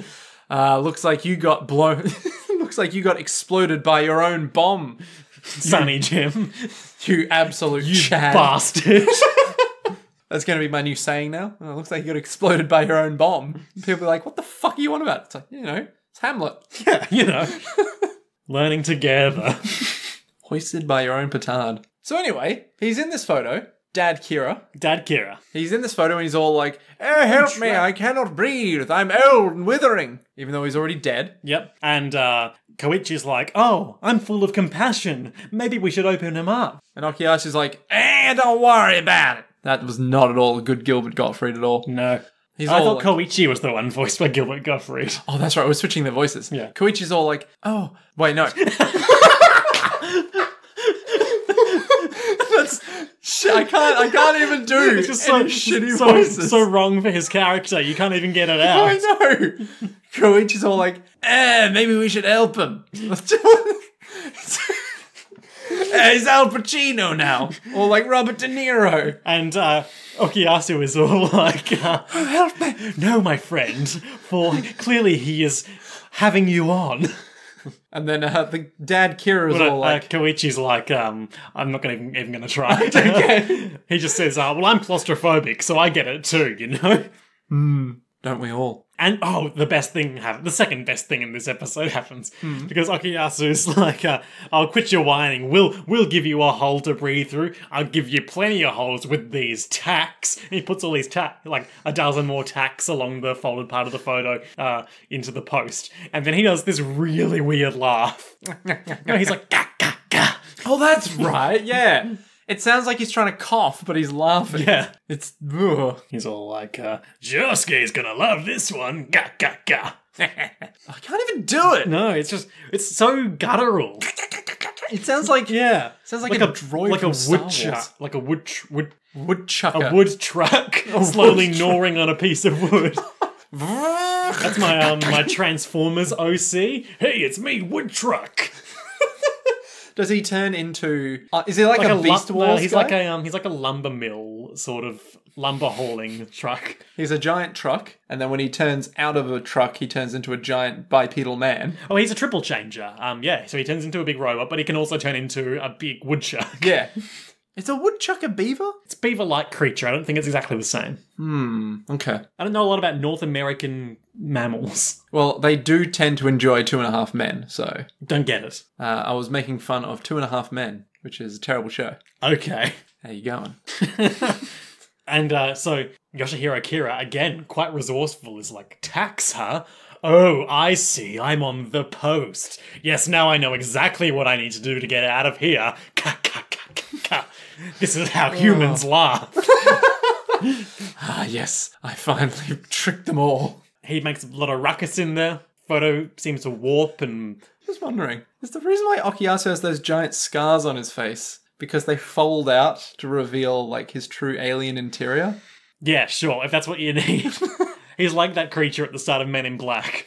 Looks like you got blown... Looks like you got exploded by your own bomb, Sonny Jim. You absolute Chad. Bastard. That's going to be my new saying now. Oh, it looks like you got exploded by your own bomb. People are like, what the fuck are you on about? It's like, you know, it's Hamlet. Yeah, you know. Learning together. Hoisted by your own petard. So anyway, he's in this photo. Dad Kira. He's in this photo and he's all like, oh, help me, I cannot breathe. I'm old and withering. Even though he's already dead. Yep. And Koichi's like, oh, I'm full of compassion. Maybe we should open him up. And Okuyasu's like, eh, don't worry about it. That was not at all a good Gilbert Gottfried at all. No. I thought like, Koichi was the one voiced by Gilbert Gottfried. Oh, that's right. We're switching their voices. Yeah. Koichi's all like, oh, wait, no. That's... I can't even do it's just any so, shitty so, voices. So wrong for his character. You can't even get it out. I know. Koichi's all like, maybe we should help him. He's Al Pacino now, or like Robert De Niro. And Okuyasu is all like, oh, help me. No, my friend, for clearly he is having you on. And then the dad Kira is all like... Koichi's like, I'm not gonna even going to try it. Okay. He just says, well, I'm claustrophobic, so I get it too, you know? Mm, don't we all? And, oh, the second best thing in this episode happens. Mm. Because Okuyasu's like, I'll quit your whining. We'll give you a hole to breathe through. I'll give you plenty of holes with these tacks. And he puts all these tacks, like a dozen more tacks along the folded part of the photo into the post. And then he does this really weird laugh. No, he's like, gah, gah, gah. Oh, that's right, yeah. It sounds like he's trying to cough, but he's laughing. Yeah. It's... Ugh. He's all like, Josuke's gonna love this one. Gah, gah, gah. I can't even do it. No, it's just... It's so guttural. It sounds like... Yeah. It sounds like a droid like from Star Wars. Like a woodchucker. A wood truck slowly gnawing on a piece of wood. That's my Transformers OC. Hey, it's me, wood truck. Does he turn into? Is he like a Beast Wars guy? He's like a lumber mill sort of lumber hauling truck. He's a giant truck, and then when he turns out of a truck, he turns into a giant bipedal man. Oh, he's a triple changer. Yeah, so he turns into a big robot, but he can also turn into a big woodchuck. Yeah. Is a woodchuck a beaver? It's a beaver-like creature. I don't think it's exactly the same. Hmm, okay. I don't know a lot about North American mammals. Well, they do tend to enjoy Two and a Half Men, so... Don't get it. I was making fun of Two and a Half Men, which is a terrible show. Okay. How you going? And so Yoshihiro Kira, again, quite resourceful, is like, tax her? Oh, I see. I'm on the post. Yes, now I know exactly what I need to do to get out of here. Ka, ka, ka, ka, ka. This is how humans laugh. Ah, yes. I finally tricked them all. He makes a lot of ruckus in there. Photo seems to warp and... I was wondering, is the reason why Okuyasu has those giant scars on his face because they fold out to reveal, like, his true alien interior? Yeah, sure, if that's what you need. He's like that creature at the start of Men in Black.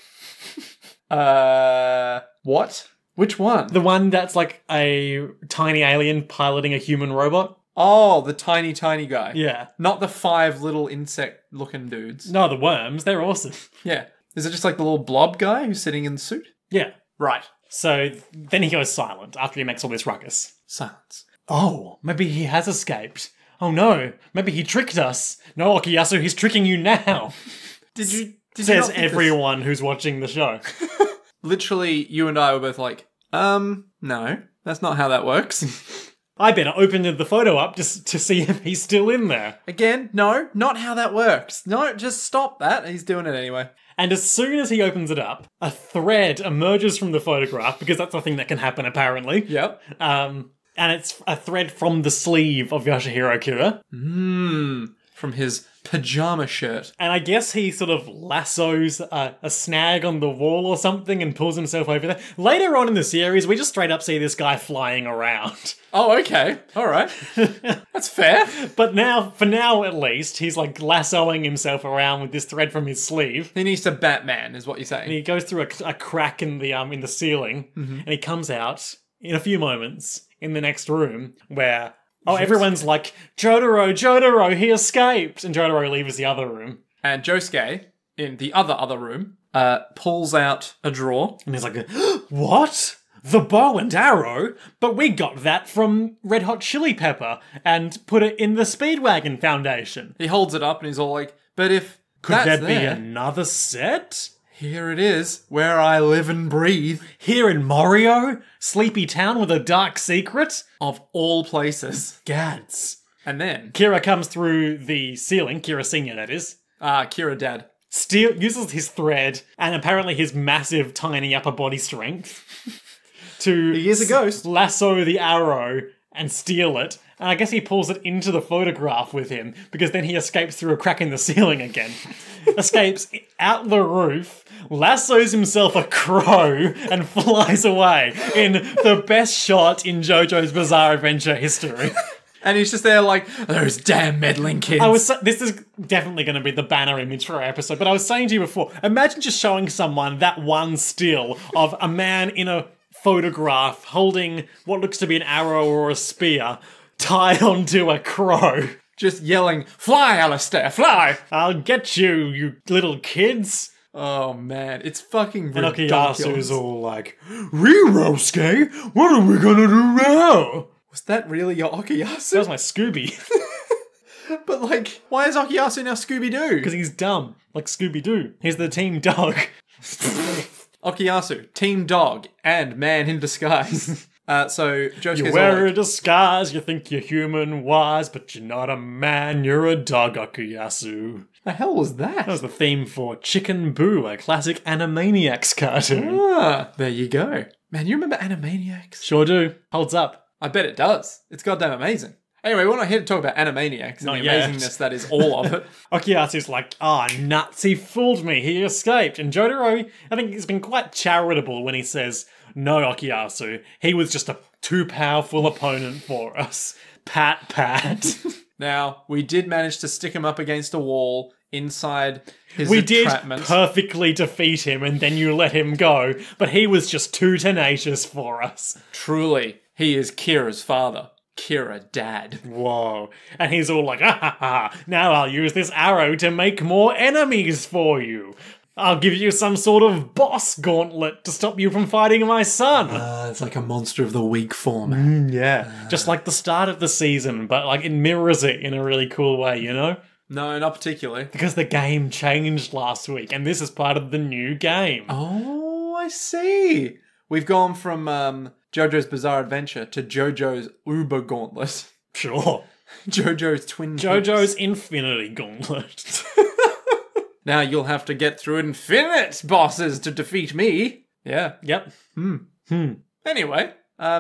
What? Which one? The one that's like a tiny alien piloting a human robot. Oh, the tiny, tiny guy. Yeah. Not the five little insect-looking dudes. No, the worms. They're awesome. Yeah. Is it just like the little blob guy who's sitting in the suit? Yeah. Right. So then he goes silent after he makes all this ruckus. Silence. Oh, maybe he has escaped. Oh no, maybe he tricked us. No, Okuyasu, he's tricking you now. Did you says everyone who's watching the show. Literally, you and I were both like, no, that's not how that works. I better open the photo up just to see if he's still in there. Again, no, not how that works. No, just stop that. He's doing it anyway. And as soon as he opens it up, a thread emerges from the photograph, because that's a thing that can happen, apparently. Yep. And it's a thread from the sleeve of Yoshihiro Kira. Mmm. From his pajama shirt. And I guess he sort of lassos a snag on the wall or something and pulls himself over there. Later on in the series, we just straight up see this guy flying around. Oh, okay. All right. That's fair. But now, for now at least, he's like lassoing himself around with this thread from his sleeve. He needs to Batman, is what you're saying. And he goes through a crack in the ceiling, and he comes out in a few moments in the next room where... Oh, everyone's like, Jotaro, Jotaro, he escaped! And Jotaro leaves the other room. And Josuke, in the other room, pulls out a drawer. And he's like, what? The bow and arrow? But we got that from Red Hot Chili Pepper and put it in the Speedwagon Foundation. He holds it up and he's all like, but if could there be another set? Here it is, where I live and breathe. Here in Morioh, sleepy town with a dark secret. Of all places. Gads. And then... Kira comes through the ceiling, Kira Senior that is. Ah, Kira Dad. Uses his thread and apparently his massive tiny upper body strength to... He is a ghost. ...lasso the arrow and steal it. And I guess he pulls it into the photograph with him because then he escapes through a crack in the ceiling again. Escapes out the roof, lassos himself a crow, and flies away in the best shot in JoJo's Bizarre Adventure history. And he's just there like, those damn meddling kids. This is definitely going to be the banner image for our episode, but I was saying to you before, imagine just showing someone that one still of a man in a photograph holding what looks to be an arrow or a spear, tied onto a crow. Just yelling, fly, Alistair, fly! I'll get you, you little kids. Oh, man, it's fucking ridiculous. And Okuyasu is all like, Rirosuke, what are we gonna do now? Was that really your Okuyasu? That was my Scooby. But, like, why is Okuyasu now Scooby Doo? Because he's dumb, like Scooby Doo. He's the team dog. Okuyasu, team dog, and man in disguise. So Josuke's you wear a disguise, you think you're human wise, but you're not a man, you're a dog, Okuyasu. The hell was that? That was the theme for Chicken Boo, a classic Animaniacs cartoon. Ah, there you go. Man, you remember Animaniacs? Sure do. Holds up. I bet it does. It's goddamn amazing. Anyway, we're not here to talk about Animaniacs and amazingness that is all of it. Okuyasu's like, ah, nuts, he fooled me, he escaped. And Jotaro, I think he's been quite charitable when he says, no, Okuyasu, he was just a too powerful opponent for us. Pat, pat. Now, we did manage to stick him up against a wall inside his entrapment. We did perfectly defeat him and then you let him go, but he was just too tenacious for us. Truly, he is Kira's father. Kira dad. Whoa. And he's all like, ah, ha, ha, now I'll use this arrow to make more enemies for you. I'll give you some sort of boss gauntlet to stop you from fighting my son. It's like a Monster of the Week format. Just like the start of the season, but like it mirrors it in a really cool way, you know? No, not particularly. Because the game changed last week, and this is part of the new game. Oh, I see. We've gone from JoJo's Bizarre Adventure to JoJo's Uber Gauntlet. Sure. JoJo's Twin JoJo's Pips. Infinity Gauntlet. Now you'll have to get through infinite bosses to defeat me. Yeah. Yep. Anyway,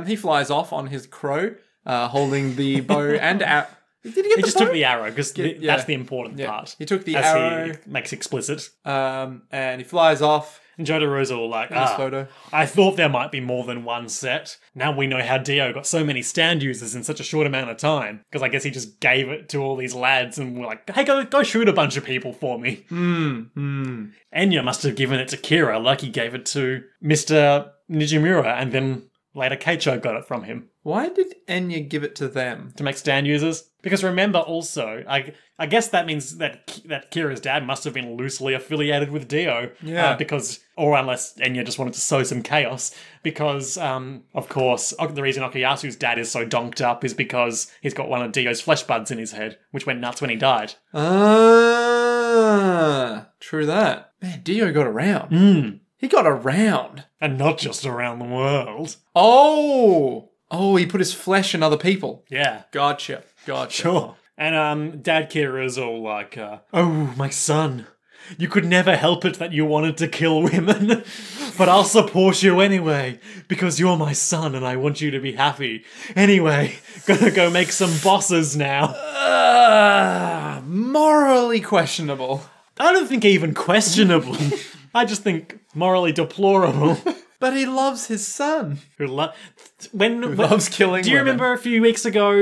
he flies off on his crow, holding the bow and arrow. Did he get the bow? He just took the arrow, because that's the important part. He took the arrow. As he makes explicit. And he flies off. And Jotaro's all like, I thought there might be more than one set. Now we know how Dio got so many stand users in such a short amount of time. Because I guess he just gave it to all these lads and were like, hey, go shoot a bunch of people for me. Enya must have given it to Kira like he gave it to Mr. Nijimura. And then later Keicho got it from him. Why did Enya give it to them? To make stand users? Because remember also, I guess that means that Kira's dad must have been loosely affiliated with Dio. Yeah. Because, or unless Enya just wanted to sow some chaos. Because, of course, the reason Okuyasu's dad is so donked up is because he's got one of Dio's flesh buds in his head, which went nuts when he died. Ah, true that. Man, Dio got around. He got around. And not just around the world. Oh, he put his flesh in other people. Yeah. Gotcha. Sure. And Dad Kira's all like, oh, my son, you could never help it that you wanted to kill women, but I'll support you anyway, because you're my son and I want you to be happy. Anyway, gonna go make some bosses now. Morally questionable. I don't think even questionable. I just think morally deplorable. But he loves his son. Who loves killing Do you women. Remember a few months ago,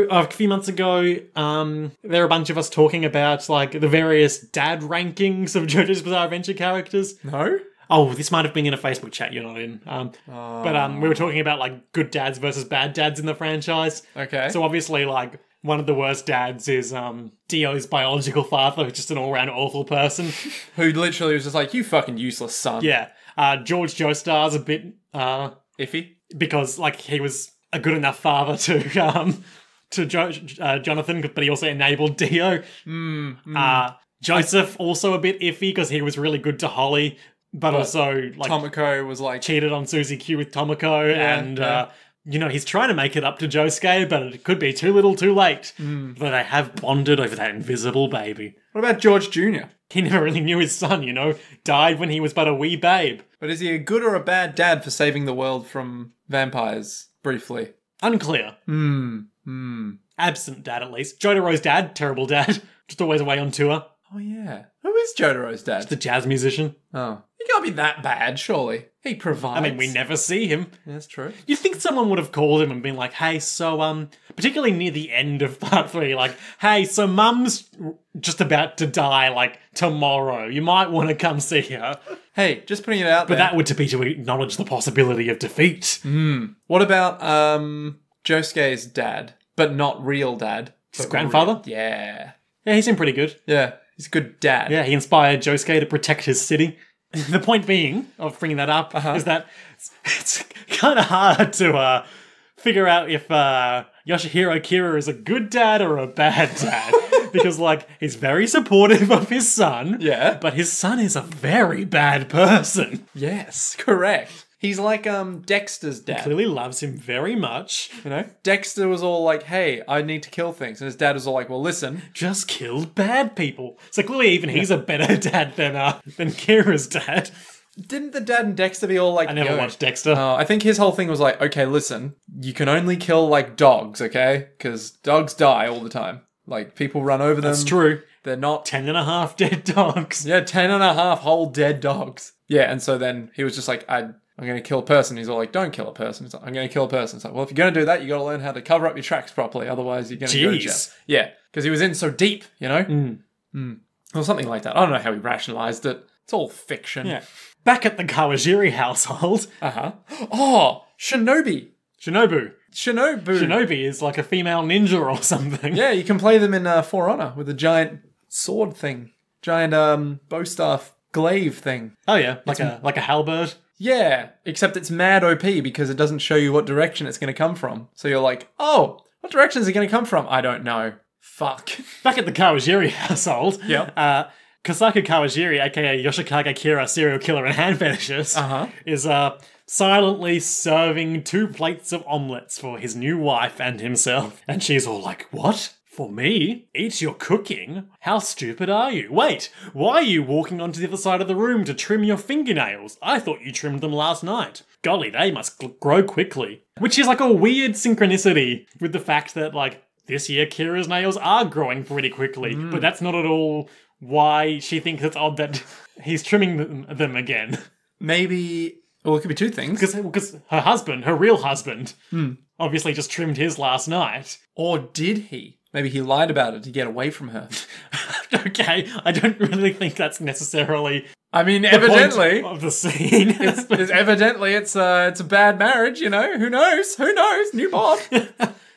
there were a bunch of us talking about, like, the various dad rankings of JoJo's Bizarre Adventure characters? No? Oh, this might have been in a Facebook chat you're not in. But we were talking about, like, good dads versus bad dads in the franchise. Okay. So obviously, like, one of the worst dads is Dio's biological father, who's just an all-round awful person. Who literally was just like, you fucking useless son. Yeah. George Joestar's a bit iffy because, like, he was a good enough father to Jonathan, but he also enabled Dio. Joseph also a bit iffy because he was really good to Holly, but also, like, Tomiko was like cheated on Susie Q with Tomiko, you know, he's trying to make it up to Josuke, but it could be too little, too late. But they have bonded over that invisible baby. What about George Jr.? He never really knew his son, you know. Died when he was but a wee babe. But is he a good or a bad dad for saving the world from vampires, briefly? Unclear. Absent dad, at least. Jotaro's dad, terrible dad. Just always away on tour. Oh, yeah. Who is Jotaro's dad? Just a jazz musician. Oh. He can't be that bad, surely. He provides. I mean, we never see him. Yeah, that's true. You'd think someone would have called him and been like, hey, so, particularly near the end of part three, like, hey, so mum's just about to die, like, tomorrow. You might want to come see her. Hey, just putting it out there. But that would be to acknowledge the possibility of defeat. What about, Josuke's dad, but not real dad? His grandfather? Yeah, he seemed pretty good. Yeah, he's a good dad. Yeah, he inspired Josuke to protect his city. The point being, of bringing that up, is that it's kind of hard to figure out if Yoshihiro Kira is a good dad or a bad dad. Because, like, he's very supportive of his son. Yeah. But his son is a very bad person. Yes, correct. He's like Dexter's dad. He clearly loves him very much. You know? Dexter was all like, hey, I need to kill things. And his dad was all like, well, listen. Just kill bad people. So clearly even he's a better dad than Kira's dad. Didn't the dad and Dexter be all like, I never watched Dexter. I think his whole thing was like, okay, listen, you can only kill, like, dogs, okay? Because dogs die all the time. Like, people run over them. That's true. They're not 10.5 dead dogs. Yeah, 10.5 whole dead dogs. Yeah, and so then he was just like, I'm going to kill a person. He's all like, don't kill a person. He's like, I'm going to kill a person. It's like, well, if you're going to do that, you got to learn how to cover up your tracks properly. Otherwise, you're going to go to jail. Yeah, because he was in so deep, you know? Or something like that. I don't know how he rationalized it. It's all fiction. Yeah. Back at the Kawajiri household. Oh, Shinobu. Shinobu. Shinobi is like a female ninja or something. Yeah, you can play them in For Honor with a giant sword thing. Giant bow staff glaive thing. Oh yeah, like a halberd. Yeah, except it's mad OP because it doesn't show you what direction it's going to come from. So you're like, oh, what direction is it going to come from? I don't know. Fuck. Back at the Kawajiri household, yep. Kosaku Kawajiri, aka Yoshikage Kira, serial killer and hand fetishes, is silently serving 2 plates of omelets for his new wife and himself. And she's all like, what? For me? Eat your cooking? How stupid are you? Wait, why are you walking onto the other side of the room to trim your fingernails? I thought you trimmed them last night. Golly, they must grow quickly. Which is like a weird synchronicity with the fact that, like, this year Kira's nails are growing pretty quickly, but that's not at all why she thinks it's odd that he's trimming them again. Maybe... Well, it could be 2 things. Because her husband, her real husband, obviously just trimmed his last night. Or did he? Maybe he lied about it to get away from her. Okay, I don't really think that's necessarily. I mean, evidently point of the scene. It's a bad marriage, you know. Who knows? Who knows? New boss.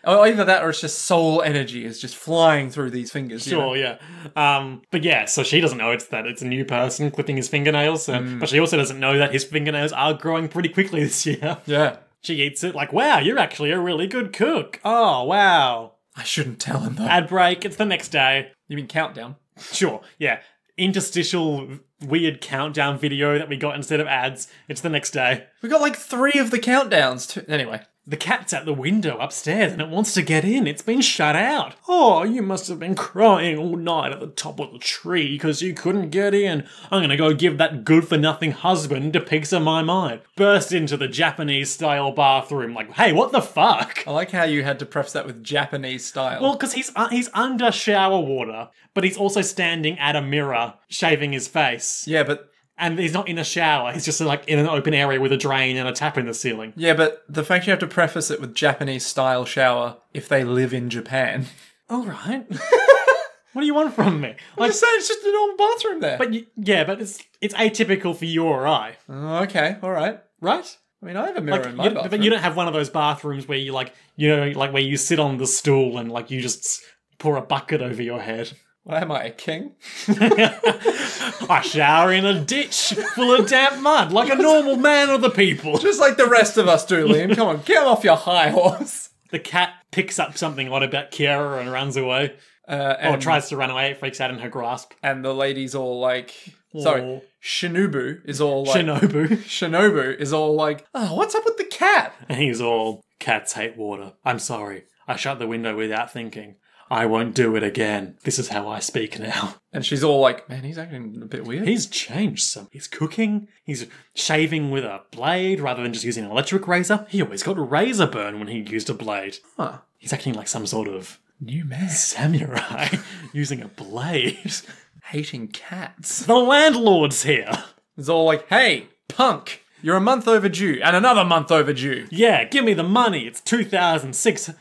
Either that, or it's just soul energy is just flying through these fingers. Sure, you know? Yeah. But yeah, so she doesn't know it's a new person clipping his fingernails, but she also doesn't know that his fingernails are growing pretty quickly this year. Yeah. She eats it like, wow, you're actually a really good cook. Oh wow. I shouldn't tell him though. Ad break, it's the next day. You mean countdown? Sure, yeah. Interstitial weird countdown video that we got instead of ads. It's the next day. We got like 3 of the countdowns. Anyway. The cat's at the window upstairs and it wants to get in. It's been shut out. Oh, you must have been crying all night at the top of the tree because you couldn't get in. I'm going to go give that good-for-nothing husband a piece of my mind. Burst into the Japanese-style bathroom like, hey, what the fuck? I like how you had to preface that with Japanese-style. Well, because he's under shower water, but he's also standing at a mirror shaving his face. Yeah, but... And he's not in a shower. He's just like in an open area with a drain and a tap in the ceiling. Yeah, but the fact you have to preface it with Japanese-style shower if they live in Japan. All right. What do you want from me? I'm just saying, it's just a normal bathroom there. But yeah, but it's atypical for you or I. Oh, okay, all right. Right? I mean, I have a mirror in my bathroom. But you don't have one of those bathrooms where you like, you know, like where you sit on the stool and like you just pour a bucket over your head. What am I, a king? I shower in a ditch full of damp mud like a normal man of the people. Just like the rest of us do, Liam. Come on, get off your high horse. The cat picks up something odd about Kiara and runs away. Or tries to run away, freaks out in her grasp. And the lady's all like... Sorry, Shinobu is all like... Shinobu is all like, oh, what's up with the cat? And he's all, cats hate water. I'm sorry. I shut the window without thinking. I won't do it again. This is how I speak now. And she's all like, man, he's acting a bit weird. He's changed some. He's cooking. He's shaving with a blade rather than just using an electric razor. He always got razor burn when he used a blade. Huh. He's acting like some sort of new man. Samurai using a blade. Hating cats. The landlord's here. He's all like, hey, punk, you're a month overdue and another month overdue. Yeah, give me the money. It's 260...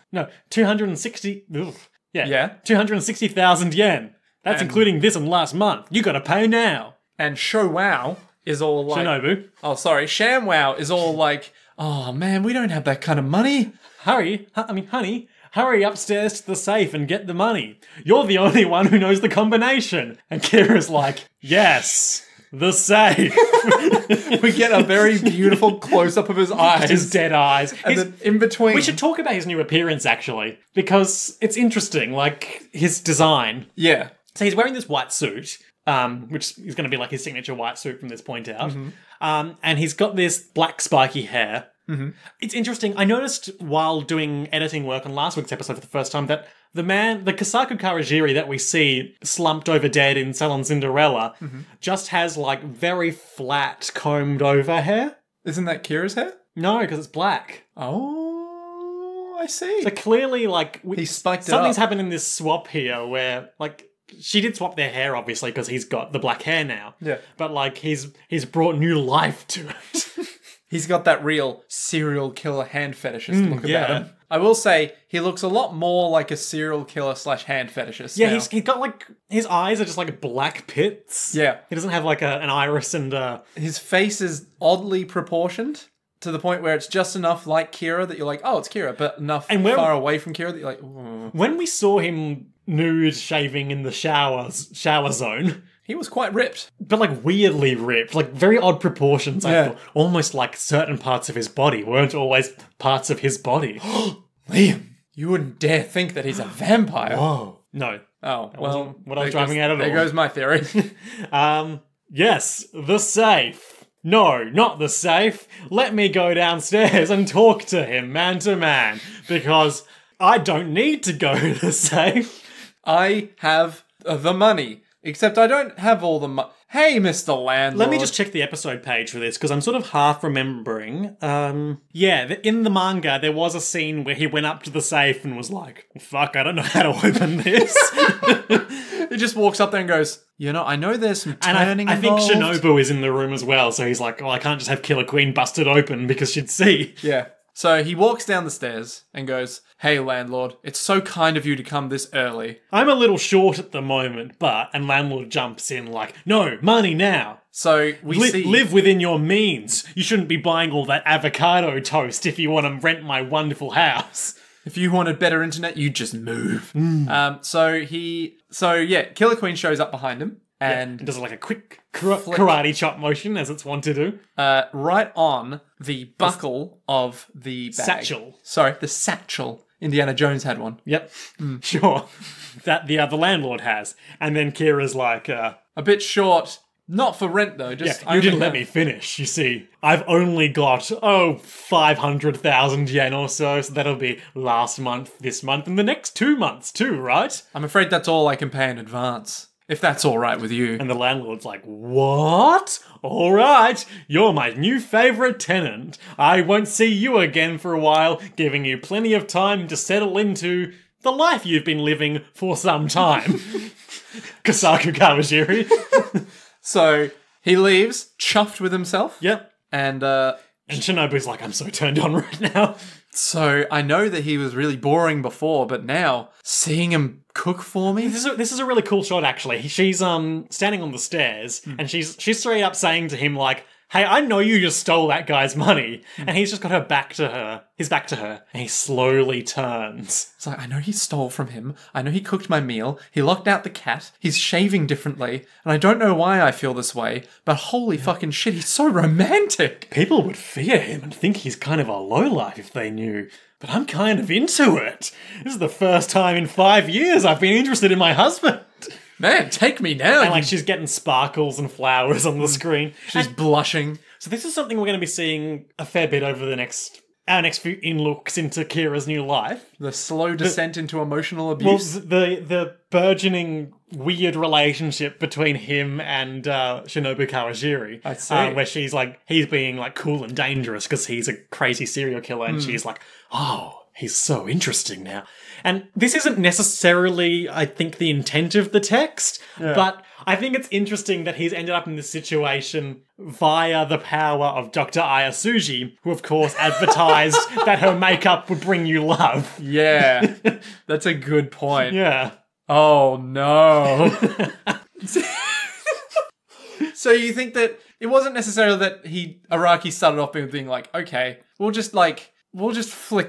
Ugh. Yeah, 260,000 yen. That's including this and last month. You gotta pay now. And Showwow is all like... Shinobu. Oh, sorry. ShamWow is all like, oh, man, we don't have that kind of money. Hurry upstairs to the safe and get the money. You're the only one who knows the combination. And Kira's like, yes, the safe. We get a very beautiful close-up of his eyes. His dead eyes. And then in between... We should talk about his new appearance, actually, because it's interesting, like, his design. Yeah. So he's wearing this white suit, which is going to be, like, his signature white suit from this point out. And he's got this black spiky hair. It's interesting. I noticed while doing editing work on last week's episode for the first time that the Kosaku Kawajiri that we see slumped over dead in Salon Cinderella just has like very flat combed over hair. Isn't that Kira's hair? No, because it's black. Oh, I see. So clearly like he spiked it up. Something's happened in this swap here where like she did swap their hair obviously because he's got the black hair now. Yeah. But like he's brought new life to it. He's got that real serial killer hand fetishist look about him. I will say, he looks a lot more like a serial killer / hand fetishist. Yeah, he's got like, his eyes are just like black pits. Yeah. He doesn't have like an iris and a... His face is oddly proportioned to the point where it's just enough like Kira that you're like, oh, it's Kira, but enough and far away from Kira that you're like, ooh. When we saw him nude shaving in the shower zone, he was quite ripped. But like weirdly ripped, like very odd proportions, yeah. I thought. Almost like certain parts of his body weren't always parts of his body. Liam, you wouldn't dare think that he's a vampire. Whoa. No. Oh, well, what I was driving at all. There goes my theory. Yes, the safe. No, not the safe. Let me go downstairs and talk to him man to man, because I don't need to go to the safe. I have the money. Except I don't have all the money. Hey, Mr. Landlord. Let me just check the episode page for this, because I'm sort of half remembering. Yeah, in the manga, there was a scene where he went up to the safe and was like, fuck, I don't know how to open this. He just walks up there and goes, you know, I know there's some turning involved. I think Shinobu is in the room as well, so he's like, oh, I can't just have Killer Queen busted open because she'd see. Yeah. So he walks down the stairs and goes, hey, landlord, it's so kind of you to come this early. I'm a little short at the moment, but... And landlord jumps in like, no, money now. So we see... Live within your means. You shouldn't be buying all that avocado toast if you want to rent my wonderful house. If you wanted better internet, you just move. Mm. So, yeah, Killer Queen shows up behind him and... Yeah, does like a quick... Karate chop motion, as it's wont to do. Right on the buckle of the bag. Satchel. Sorry, the satchel. Indiana Jones had one. Yep. Mm. Sure. That the other landlord has. And then Kira's like... a bit short. Not for rent, though. Just yeah, you didn't let me finish, you see. I've only got, 500,000 yen or so. So that'll be last month, this month, and the next 2 months too, right? I'm afraid that's all I can pay in advance. If that's all right with you. And the landlord's like, what? All right, you're my new favourite tenant. I won't see you again for a while, giving you plenty of time to settle into the life you've been living for some time. Kosaku Kawajiri. So he leaves, chuffed with himself. Yep. And Shinobu's like, I'm so turned on right now. So I know that he was really boring before, but now seeing him cook for me. This is a really cool shot, actually. She's standing on the stairs, and she's straight up saying to him like, "Hey, I know you just stole that guy's money," and he's just got her back to her. His back to her, and he slowly turns. It's like, I know he stole from him. I know he cooked my meal. He locked out the cat. He's shaving differently, and I don't know why I feel this way. But holy fucking shit, he's so romantic. People would fear him and think he's kind of a lowlife if they knew. But I'm kind of into it. This is the first time in 5 years I've been interested in my husband. Man, take me now. And like she's getting sparkles and flowers on the screen. She's blushing. So this is something we're going to be seeing a fair bit over the next few in-looks into Kira's new life. The slow descent into emotional abuse. Well, the burgeoning weird relationship between him and Shinobu Kawajiri. I see. Where she's like, he's being like cool and dangerous because he's a crazy serial killer and she's like, oh, he's so interesting now. And this isn't necessarily, I think, the intent of the text, but I think it's interesting that he's ended up in this situation via the power of Dr. Ayasuji, who, of course, advertised that her makeup would bring you love. Yeah, that's a good point. Yeah. Oh, no. So you think that it wasn't necessarily that Araki started off being like, okay, we'll just flick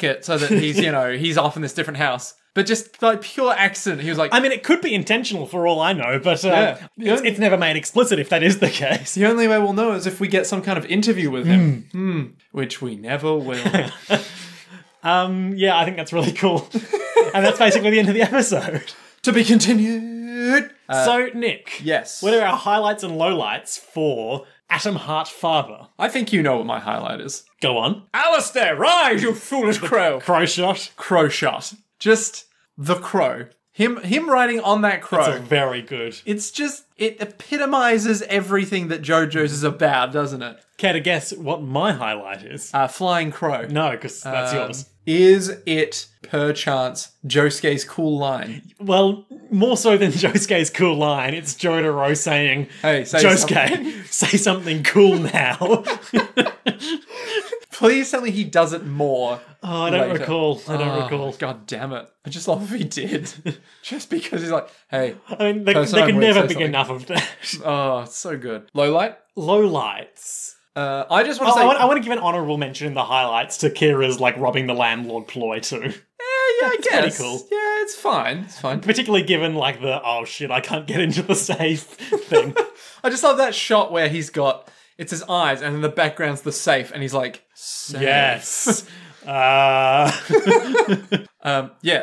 it so that he's, you know, he's off in this different house. But just like pure accident, he was like... I mean, it could be intentional for all I know, but it's never made explicit if that is the case. The only way we'll know is if we get some kind of interview with him. Which we never will. Yeah, I think that's really cool. And that's basically the end of the episode. To be continued. So, Nick. Yes. What are our highlights and lowlights for... Atom Heart Father. I think you know what my highlight is. Go on. Alistair, rise, you foolish crow. Crow shot. Crow shot. Just the crow. Him riding on that crow. That's very good. It's just, it epitomizes everything that JoJo's is about, doesn't it? Care to guess what my highlight is? Flying crow. No, because that's yours. Is it, perchance, Josuke's cool line? Well, more so than Josuke's cool line, it's Jotaro saying, hey, say something cool now. Please tell me he does it more. Oh, I don't recall. I don't recall. God damn it. I just love if he did. Just because he's like, hey. I mean, they can never be enough of that. Oh, it's so good. Low light? Low lights. I just want to say... I want to give an honourable mention in the highlights to Kira's, like, robbing the landlord ploy, too. Yeah, I guess. Pretty cool. Yeah, it's fine. It's fine. Particularly given, like, the, oh, shit, I can't get into the safe thing. I just love that shot where he's got... It's his eyes, and in the background's the safe, and he's like, safe. Yes. Yeah,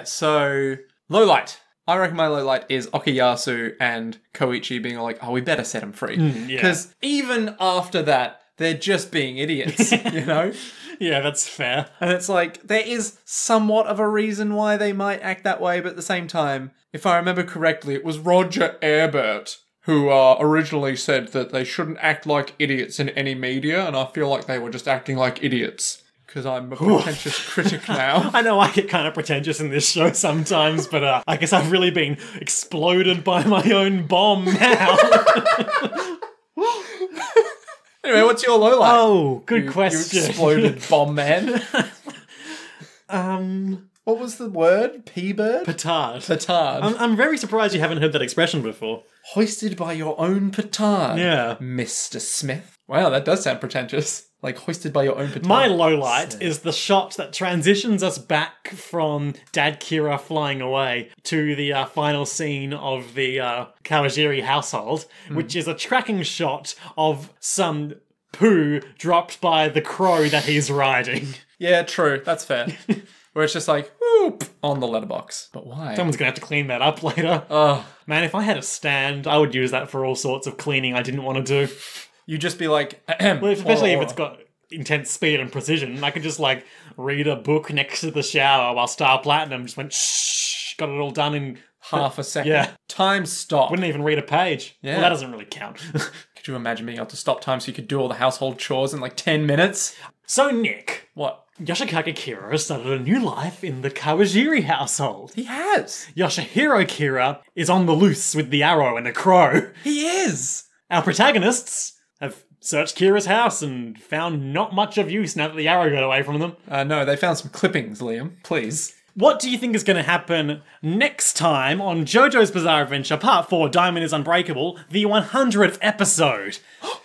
so... Low light. I reckon my low light is Okuyasu and Koichi being like, oh, we better set him free. Because even after that, they're just being idiots, you know? Yeah, that's fair. And it's like, there is somewhat of a reason why they might act that way, but at the same time, if I remember correctly, it was Roger Ebert who originally said that they shouldn't act like idiots in any media, and I feel like they were just acting like idiots. Because I'm a pretentious critic now. I know I get kind of pretentious in this show sometimes, but I guess I've really been exploded by my own bomb now. Anyway, what's your low light? Oh, good question. You exploded bomb man. What was the word? P-bird? Petard. Petard. I'm very surprised you haven't heard that expression before. Hoisted by your own petard. Yeah. Mr. Smith. Wow, that does sound pretentious. Like, hoisted by your own petard. My low light is the shot that transitions us back from Dad Kira flying away to the final scene of the Kawajiri household, which is a tracking shot of some poo dropped by the crow that he's riding. Yeah, true. That's fair. Where it's just like, whoop, on the letterbox. But why? Someone's going to have to clean that up later. Oh. Man, if I had a stand, I would use that for all sorts of cleaning I didn't want to do. You just be like, well, especially if it's got intense speed and precision. I could just, like, read a book next to the shower while Star Platinum just went, shh, got it all done in half a second. Yeah. Time stop. Wouldn't even read a page. Yeah. Well, that doesn't really count. Could you imagine being able to stop time so you could do all the household chores in, like, 10 minutes? So, Nick. What? Yoshikage Kira started a new life in the Kawajiri household. He has. Yoshihiro Kira is on the loose with the arrow and the crow. He is. Our protagonists have searched Kira's house and found not much of use now that the arrow got away from them. No, they found some clippings, Liam. Please. What do you think is going to happen next time on JoJo's Bizarre Adventure Part 4, Diamond is Unbreakable, the 100th episode,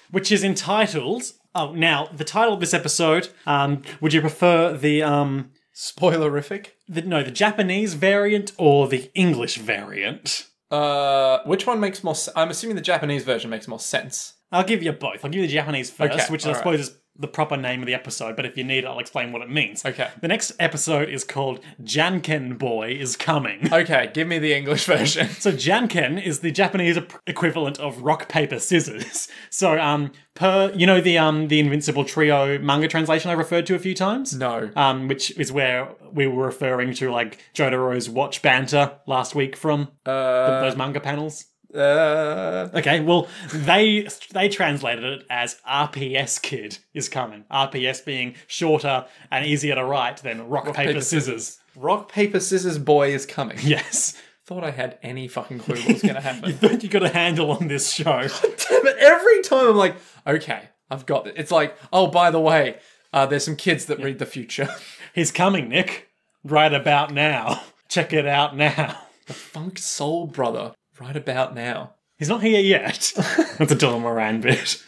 which is entitled... Oh, now, the title of this episode, would you prefer the... Spoilerific? No, the Japanese variant or the English variant? Which one makes more... I'm assuming the Japanese version makes more sense. I'll give you both. I'll give you the Japanese first, which I suppose is the proper name of the episode, but if you need it, I'll explain what it means. Okay. The next episode is called Janken Boy is Coming. Okay, give me the English version. So Janken is the Japanese equivalent of rock, paper, scissors. So, you know the Invincible Trio manga translation I referred to a few times? No. Which is where we were referring to, like, Jotaro's watch banter last week from those manga panels. Okay, well, they translated it as RPS Kid is coming. RPS being shorter and easier to write than rock, paper, scissors. Rock, paper, scissors boy is coming. Yes. Thought I had any fucking clue what was going to happen. You thought you got a handle on this show. God damn it, every time I'm like, okay, I've got it. It's like, oh, by the way, there's some kids that read the future. He's coming, Nick. Right about now. Check it out now. The Funk Soul Brother. Right about now. He's not here yet. That's a Dylan Moran bit.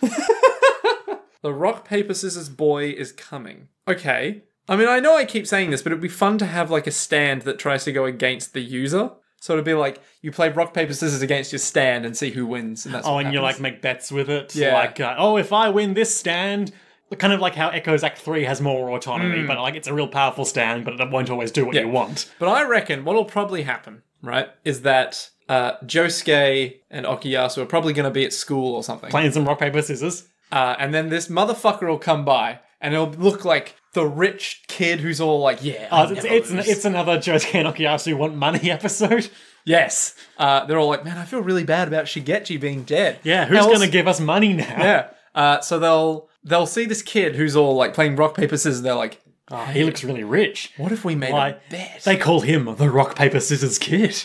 The rock, paper, scissors boy is coming. Okay. I mean, I know I keep saying this, but it'd be fun to have, like, a stand that tries to go against the user. So it'd be like, you play rock, paper, scissors against your stand and see who wins. And that's what happens. You, like, make bets with it. Yeah. Like, oh, if I win this stand... Kind of like how Echoes Act 3 has more autonomy, but, like, it's a real powerful stand, but it won't always do what you want. But I reckon what'll probably happen, right, is that... Josuke and Okuyasu are probably going to be at school or something. Playing some rock, paper, scissors. And then this motherfucker will come by and it'll look like the rich kid who's all like, yeah. It's another Josuke and Okuyasu want money episode. Yes. They're all like, man, I feel really bad about Shigechi being dead. Yeah, who's going to give us money now? Yeah. So they'll see this kid who's all like playing rock, paper, scissors. And they're like, oh, he looks really rich. What if we made a bet? They call him the rock, paper, scissors kid.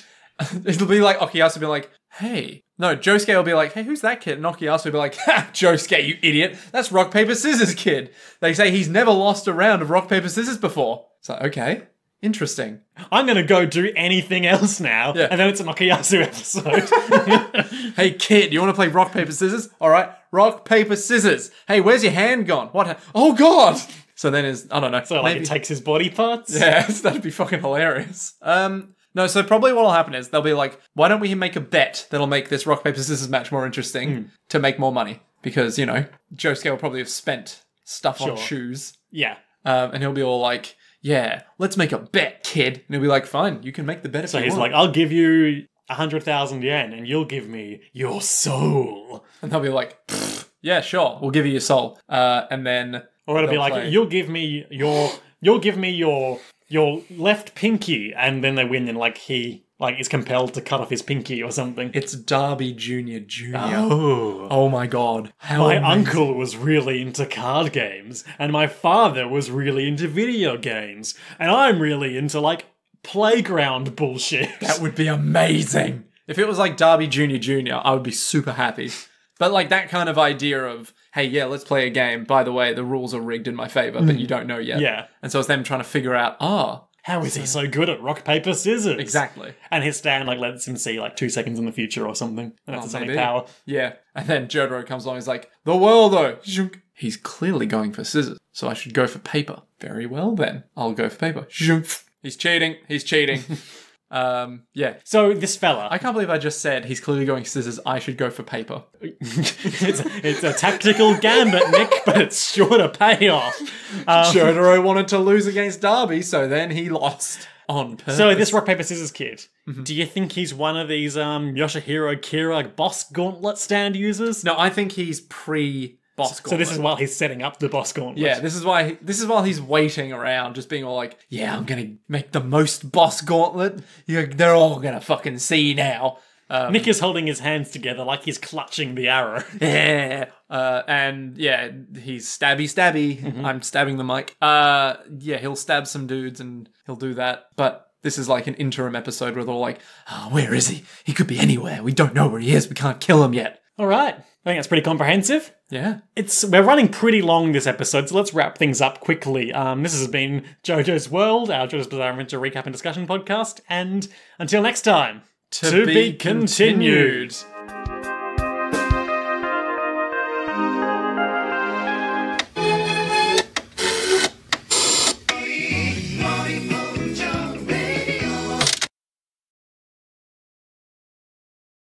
It'll be like Okuyasu will be like, hey. No, Josuke will be like, hey, who's that kid? And Okuyasu will be like, ha, Josuke, you idiot. That's rock, paper, scissors kid. They say he's never lost a round of rock, paper, scissors before. It's like, okay. Interesting. I'm going to go do anything else now. Yeah. And then it's an Okuyasu episode. Hey, kid, you want to play rock, paper, scissors? All right. Rock, paper, scissors. Hey, where's your hand gone? What? Oh, God. So then is, I don't know. So maybe it takes his body parts? Yeah, that'd be fucking hilarious. No, so probably what'll happen is they'll be like, why don't we make a bet that'll make this rock, paper, scissors match more interesting to make more money? Because, you know, Josuke will probably have spent stuff on shoes. Yeah. And he'll be all like, yeah, let's make a bet, kid. And he'll be like, fine, you can make the bet if you want. So he's like, I'll give you 100,000 yen and you'll give me your soul. And they'll be like, yeah, sure, we'll give you your soul. And then... Or it'll be like, you'll give me your left pinky, and then they win, and like he is compelled to cut off his pinky or something. It's Darby Jr. Oh my god. My uncle was really into card games, and my father was really into video games, and I'm really into like playground bullshit. That would be amazing. If it was like Darby Jr., I would be super happy. But like that kind of idea of, hey, yeah, let's play a game. By the way, the rules are rigged in my favour, but you don't know yet. Yeah. And so it's them trying to figure out, how is he so good at rock, paper, scissors? Exactly. And his stand like lets him see like 2 seconds in the future or something. And that's his only power. Yeah. And then Jotaro comes along, he's like, the world though. He's clearly going for scissors, so I should go for paper. Very well then. I'll go for paper. He's cheating. He's cheating. Yeah. So this fella, I can't believe I just said he's clearly going scissors, I should go for paper. it's a tactical gambit, Nick, but it's sure to pay off. Jotaro wanted to lose against Darby, so then he lost on purpose. So this rock, paper, scissors kid, do you think he's one of these Yoshihiro Kira boss gauntlet stand users? No, I think he's pre-boss gauntlet. So this is while he's setting up the boss gauntlet. Yeah, this is while he's waiting around, just being all like, yeah, I'm gonna make the most boss gauntlet. They're all gonna fucking see now. Nick is holding his hands together like he's clutching the arrow. Yeah. And yeah, he's stabby. I'm stabbing the mic. Yeah, he'll stab some dudes and he'll do that. But this is like an interim episode where they're all like, oh, where is he? He could be anywhere. We don't know where he is. We can't kill him yet. All right. I think that's pretty comprehensive. Yeah. We're running pretty long this episode, so let's wrap things up quickly. This has been JoJo's World, our JoJo's Bizarre Adventure recap and discussion podcast. And until next time, to be continued.